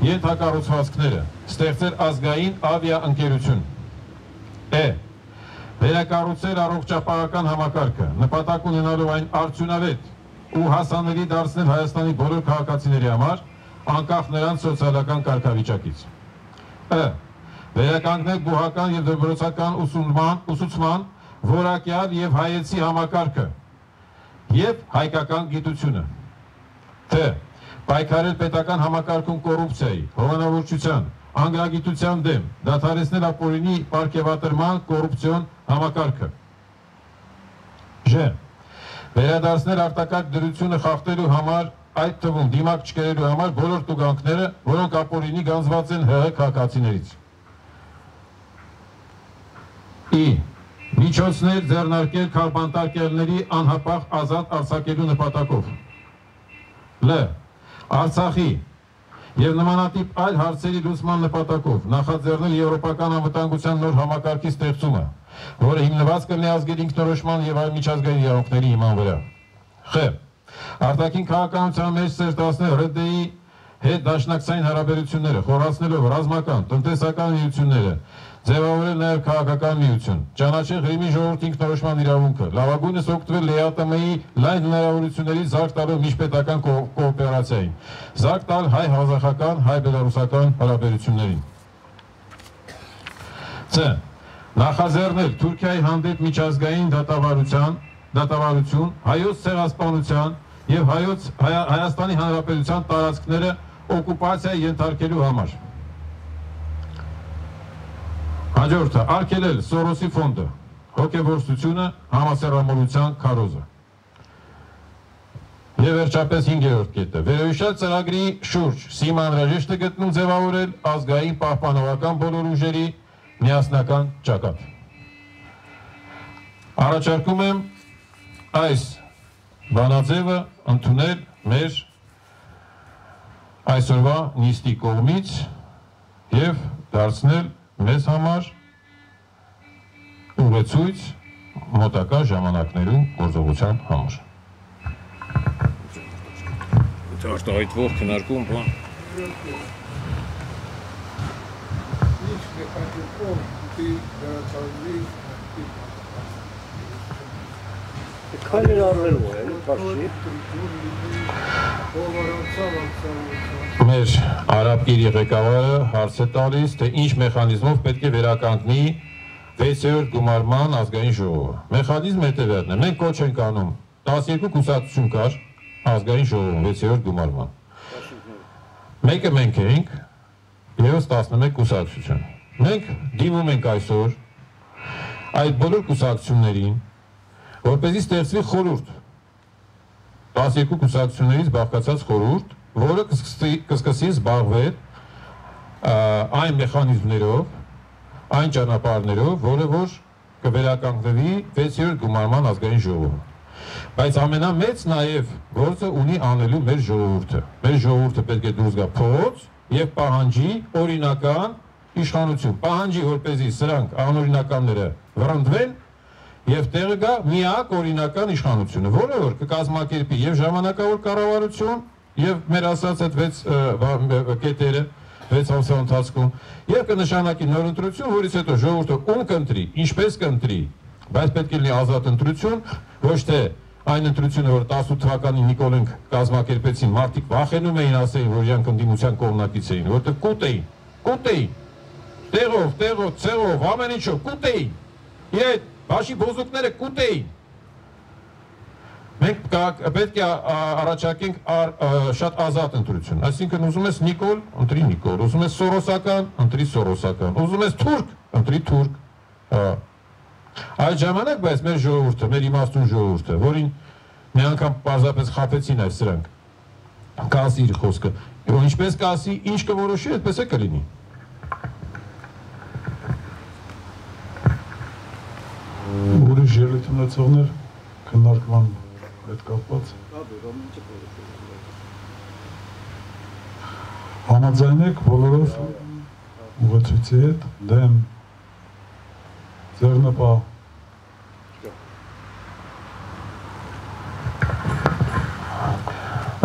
ենթակառուցվածքները, ստեղծել ազգային ավիաընկերություն։ Է. Վերակառուցել առողջապահական համակարգը, նպատակ ունենալով այն արդյունավետ ու հասանելի դարձնել Հայաստանի բոլոր քաղաքացիների համար, անկախ նրանց սոցիալական կարգավիճակից։ Ը. Վերականգնել բուհական և դպրոցական ուսուցման Vorakiyal yev hayetsi hamakarkı yev haykakan gitüçünü T. Baykarel petakan hamakarkın korupsiyayı, hovanavurçuçan, angragitüçan dem, dataresnel aporini parkevatırman korupsiyon hamakarkı J. Veradarsnel artakak dürüçünü xaftelu hamar, ayt tıvun, dimak çikerelu hamar, bolortu ganknere, bolonk aporini ganzvatsen hıhı kakatsineriz İ. Միջոցներ ձեռնարկել քարբանտարկյալների անհապաղ ազատ արձակելու նպատակով։ Լ. Արցախի և նմանատիպ այլ հարցերի լուծման նպատակով նախաձեռնել եվրոպական անվտանգության նոր համակարգի ստեղծումը, որը հիմնված կլինի ազգերի ինքնորոշման և այլ միջազգային իրավունքների հիման վրա։ Խ. Արտաքին քաղաքականության մեջ սերտացնել ՌԴ-ի հետ դաշնակցային հարաբերությունները, խորացնելով ռազմական, տնտեսական միությունները, ձևավորել նաև քաղաքական միություն, ճանաչել Ղրիմի ժողովրդի ինքնորոշման իրավունքը, լավագույնս օգտվել ԵԱՏՄ-ի լայն հնարավորություններից զարգ տալով միջպետական կոոպերացիային, զարգ տալ հայ-ղազախական, հայ-բելարուսական հարաբերություններին։ Ց. Նախաձեռնել Թուրքիայի հանդեպ միջազգային դատավարություն, հայոց ցեղասպանության և Հայաստանի Հանրապետության տարածքները օկուպացիայի ենթարկելու համար։ Հաջորդը արգելել Սորոսի ֆոնդը, հոգևորությունը, համասեռամոլության քարոզը։ Եվ վերջապես հինգերորդ կետը, վերոյիշյալ ծրագրի շուրջ ՍԻՄ-ը անհրաժեշտ է գտնում ձևավորել ազգային պահպանողական բոլոր ուժերի միասնական ճակատ։ Առաջարկում եմ այս բանաձևը ընդունել մեր այսօրվա նիստի կողմից և դարձնել մեզ համար ուղեցույց մոտակա ժամանակներում գործողության համար։ Ճարտարապետվող քննարկում բան։ Մեր Արաբկիրի ղեկավարը հարց է տալիս, թե ինչ մեխանիզմով պետք է վերականգնի վեցերորդ գումարման ազգային ժողովը։ Մեխանիզմը հետևյալն է, մենք կոչ ենք անում տասներկու կուսակցություն կար ազգային ժողովում վեցերորդ գումարման։ Մեկը մենք ենք, ևս տասնմեկ կուսակցություն։ Մենք դիմում ենք այսօր այդ բոլոր կուսակցություններին, որպեսզի ստեղծվի խորհուրդ, տասներկու կուսակցություններից բաղկացած խորհուրդ, որը կսկսի զբաղվել այն մեխանիզմներով, այն ճանապարհներով, որը որ կվերականգնվի վեցերորդ գումարման ազգային ժողովը։ Բայց ամենամեծ նաև գործը ունի անելու մեր ժողովուրդը։ Մեր ժողովուրդը պետք է դուրս գա փողոց և պահանջի օրինական իշխանություն, պահանջի, որպեսզի սրանք անօրինականները վռնդվեն և տեղը գա միակ օրինական իշխանությունը, որը որ կկազմակերպի և ժամանակավոր կառավարություն Եվ մեր ասած այդ վեց կետերը, վեց ամսվա ընթացքում, և կնշանակի նոր ընտրություն, որից հետո ժողովուրդը ում կընտրի, ինչպես կընտրի, բայց պետք է լինի ազատ ընտրություն, ոչ թե այն ընտրությունը, որ տասնութ թվականին Նիկոլենք կազմակերպեցին, մարդիկ վախենում էին ասեին, որ իրանք ընդդիմության կողմնակից էին, որտեղ կուտ էին, կուտ էին, տեղով, տեղով, ցեղով, ամեն ինչով կուտ էին, եւ այդ բաշի բոզուկները կուտ էին։ Մենք պետք է առաջարկենք շատ ազատ ընտրություն, այսինքն ուզում ես Նիկոլ, ընտրի Նիկոլ, ուզում ես Սորոսական, ընտրի Սորոսական, ուզում ես թուրք, ընտրի թուրք։ Այդ ժամանակ բայց մեր ժողովուրդը, մեր իմաստուն ժողովուրդը, որին մի անգամ պարզապես խաբեցին այս սրանք, կասի իր խոսքը, որ ինչպես կասի, ինչ կորոշի, այդպես է կլինի։ Ուրիշ ելույթունացողներ քննարկման այդ կապված համաձայնեք բոլորով ուղղացույցի հետ դեմ ձեռնպահ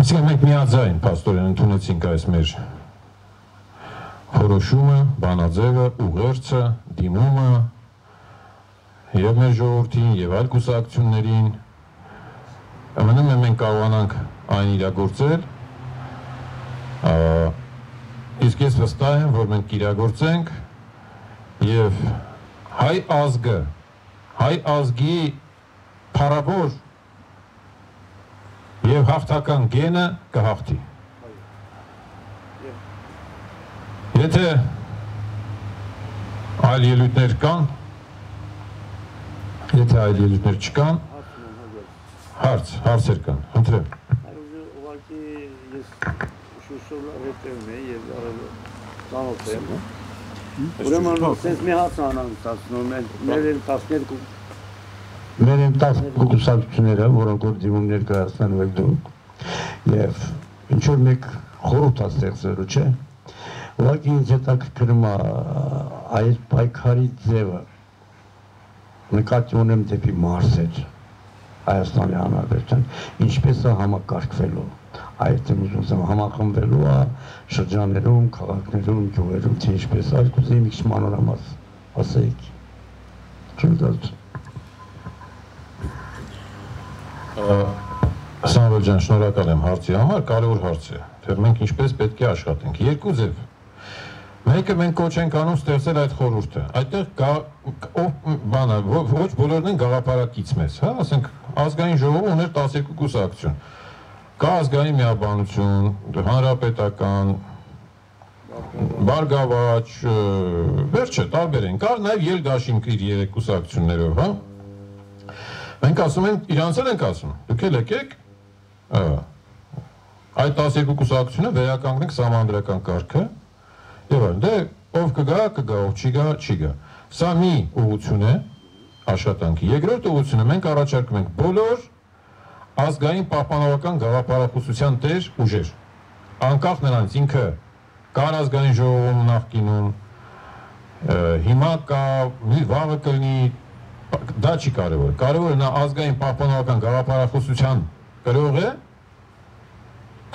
Այսինքն մենք միաձայն պաստորեն ընդունեցինք այս մեր որոշումը, բանաձևը, ուղերձը, դիմումը և մեր ժողովրդին և այլ կուսակցություններին Մնում է մենք կարողանանք այն իրագործել, իսկ ես վստահ եմ, որ մենք իրագործենք և հայ ազգը, հայ ազգի փառավոր և հաղթական գենը կհաղթի։ Եթե այլ ելույթներ կան, եթե այլ ելույթներ չկան, Հարց, հարցեր կան, ընտրեմ։ Ուղղակի ես շուշով հետևում եմ և ծանոթ եմ։ Ուրեմն սենց մի հարց անհանգստացնում են, մեր են տասներկու։ Մեր են տասներկու կուսակցությունները, որոնքով դիմում ներկայացնելու եք դուք, և ինչ-որ մեկ խորհուրդ է ստեղծելու, չէ։ Ուղղակի ինձ հետաքրքրում է այս պայքարի ձևը, նկատի ունեմ դեպի մարզեր Հայաստանի Հանրապետության, ինչպես է համակարգվելու, այդտեղ ուզում եմ համախմբվելու է շրջաններում, քաղաքներում, գյուղերում, թե ինչպես է, այդքան մի քիչ մանրամաս ասեիք։ Շնորհակալ եմ։ Սամվել ջան, շնորհակալ եմ հարցի համար, կարևոր հարց է, թե մենք ինչպես պետք է աշխատենք։ Երկու ձև։ Մեկը մենք կոչ ենք անում ստեղծել այդ խորհուրդը, այդտեղ ոչ բոլորն են գաղափարակից մեզ, ասենք ազգային ժողովը ուներ տասներկու կուսակցություն, կա ազգային միաբանություն, հանրապետական, Բարգավաճ, վերջը տարբեր են, կար նաև ելգաշինք իր երեք կուսակցություններով, հա, մենք ասում են, իրանց էլ ենք ասում, դուք էլ եկեք, այդ տասներկու կուսակցությունը վերականգնենք սահմանդրական կարգը, եւ այլն, դե ով կգա, կգա, ով չի գա, չի գա, սա մի ուղղություն է աշխատանքի, երկրորդ ուղղությունը մենք առաջարկում ենք բոլոր ազգային պահպանողական գաղափարախոսության տեր ուժեր, անկախ նրանից ինքը կան ազգային ժողովում նախկինում, հիմա կա, մի վաղը կլնի, դա չի կարևոր, կարևորը նա ազգային պահպանողական գաղափարախոսության կրող է,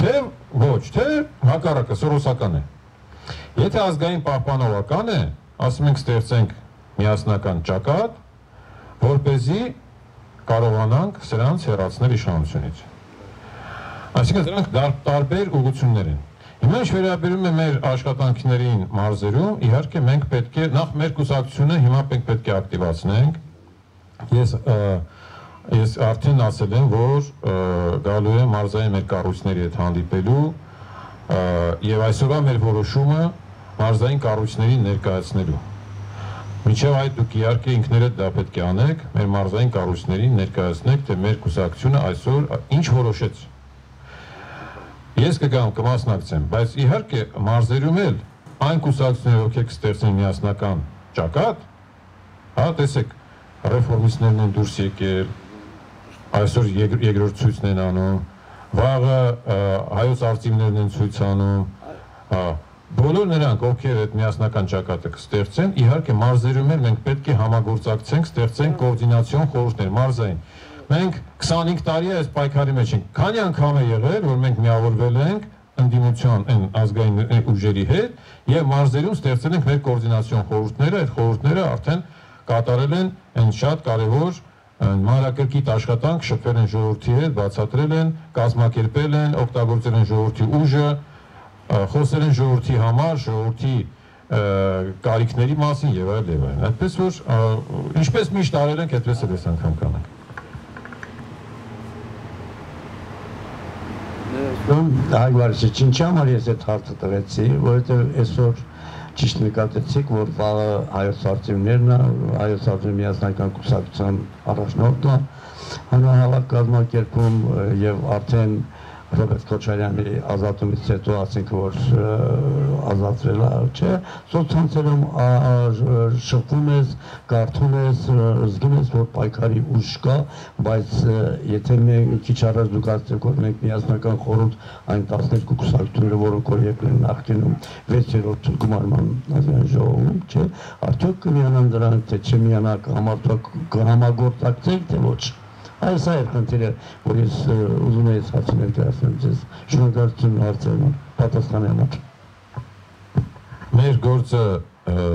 թե ոչ, թե հակառակը սորոսական է, եթե ազգային պահպանողական է, ասում ենք ստեղծենք միասնական ճակատ, որպեսզի կարողանանք սրանց հեռացնել իշխանությունից, այսինքն դրանք տարբեր ուղղություններ են։ Հիմա ինչ վերաբերում է մեր աշխատանքներին մարզերում, իհարկե մենք պետք է նախ մեր կուսակցությունը հիմա մենք պետք է ակտիվացնենք։ Ես ես արդեն ասել եմ, որ գալու է մարզային մեր կառույցների հետ հանդիպելու եւ այսօրվա մեր որոշումը մարզային կառույցներին ներկայացնելու։ Մինչեւ այդ դուք իհարկե ինքներդ դա պետք է անեք, մեր մարզային կառույցներին ներկայացնեք, թե մեր կուսակցությունը այսօր ինչ որոշեց։ Ես կգամ կմասնակցեմ, բայց իհարկե մարզերում էլ այն կուսակցությունները, ովքեր կստեղծեն միասնական ճակատ, հա, տեսեք, ռեֆորմիստներն են դուրս եկել, այսօր երկրորդ ցույցն են անում, վաղը հայոց արծիվներն են ցույց անում, հա, բոլոր նրանք, ովքեր այդ միասնական ճակատը կստեղծեն, իհարկե մարզերում էլ մենք պետք է համագործակցենք, ստեղծենք կոորդինացիոն խորհուրդներ մարզային։ Մենք քսանհինգ տարի է այս պայքարի մեջ ենք, քանի անգամ է եղել, որ մենք միավորվել ենք ընդդիմության այն ազգային ուժերի հետ եւ մարզերում ստեղծել ենք մեր կոորդինացիոն խորհուրդները, այդ խորհուրդները արդեն կատարել են այն շատ կարեւոր մանրակրկիտ աշխատանք, շփվել են ժողովրդի հետ, բացատրել են, կազմակերպել են, օգտագործել են ժողովրդի ուժը, խոսել են ժողովրդի համար, ժողովրդի կարիքների մասին եւ այլն եւ այլն։ Այդպես որ ինչպես միշտ արել ենք, այդպես էլ այս անգամ կանենք։ Հայվարիչը չինչ համար ես այդ հարցը տվեցի, որովհետև այսօր ճիշտ նկատեցիք, որ վաղը հայոց արծիվներն է, հայոց արծիվ միասնական կուսակցության առաջնորդն է, հանրահավաք կազմակերպում և արդեն Ռոբերտ Քոչարյանի ազատումից հետո ասենք, որ ազատվել է, չէ, սոցցանցերում շփվում ես, կարդում ես, զգում ես, որ պայքարի ուժ կա, բայց եթե մենք քիչ առաջ դուք ասեք, որ մենք միասնական խորհուրդ այն տասներկու կուսակցությունները, որոնք օրինակ են նախկինում վեցերորդ գումարման ժողովում, չէ, արդյոք կմիանան դրան, թե չմիանան, համագործակցեք, թե ոչ։ Այս այլ խնդիրը, որ ես ուզում է ես հարցում ներկայացնեմ ձեզ, շնորհակալություն հարցերն պատասխանի համար։ Մեր գործը,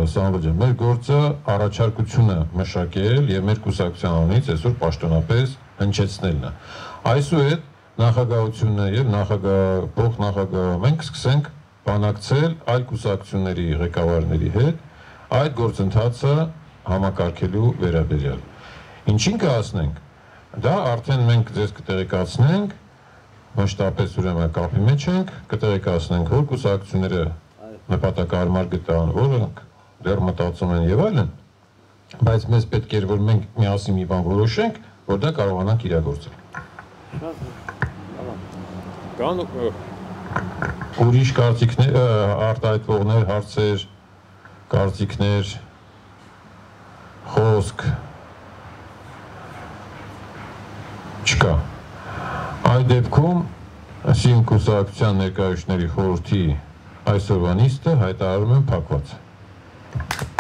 Սամվել ջան, մեր գործը առաջարկությունը մշակել եւ մեր կուսակցությունից այսօր պաշտոնապես հնչեցնելն է։ Այսուհետ նախագահությունը եւ նախագահ, փոխնախագահը մենք սկսենք բանակցել այլ կուսակցությունների ղեկավարների հետ այդ գործընթացը համակարգելու վերաբերյալ։ Ինչին կհասնենք։ Դա արդեն մենք ձեզ կտեղեկացնենք, մշտապես ուրեմն կապի մեջ ենք, կտեղեկացնենք, որ կուսակցությունները նպատակահարմար գտան, որոնք դեռ մտածում են եւ այլն, բայց մեզ պետք է որ մենք միասին մի բան որոշենք, որ դա կարողանանք իրագործել։ Կան ուրիշ կարծիքներ, արտահայտվողներ, հարցեր, կարծիքներ, խոսք չկա։ Այդ դեպքում ՍԻՄ կուսակցության ներկայացուցիչների խորհրդի այսօրվա նիստը հայտարարում եմ փակված։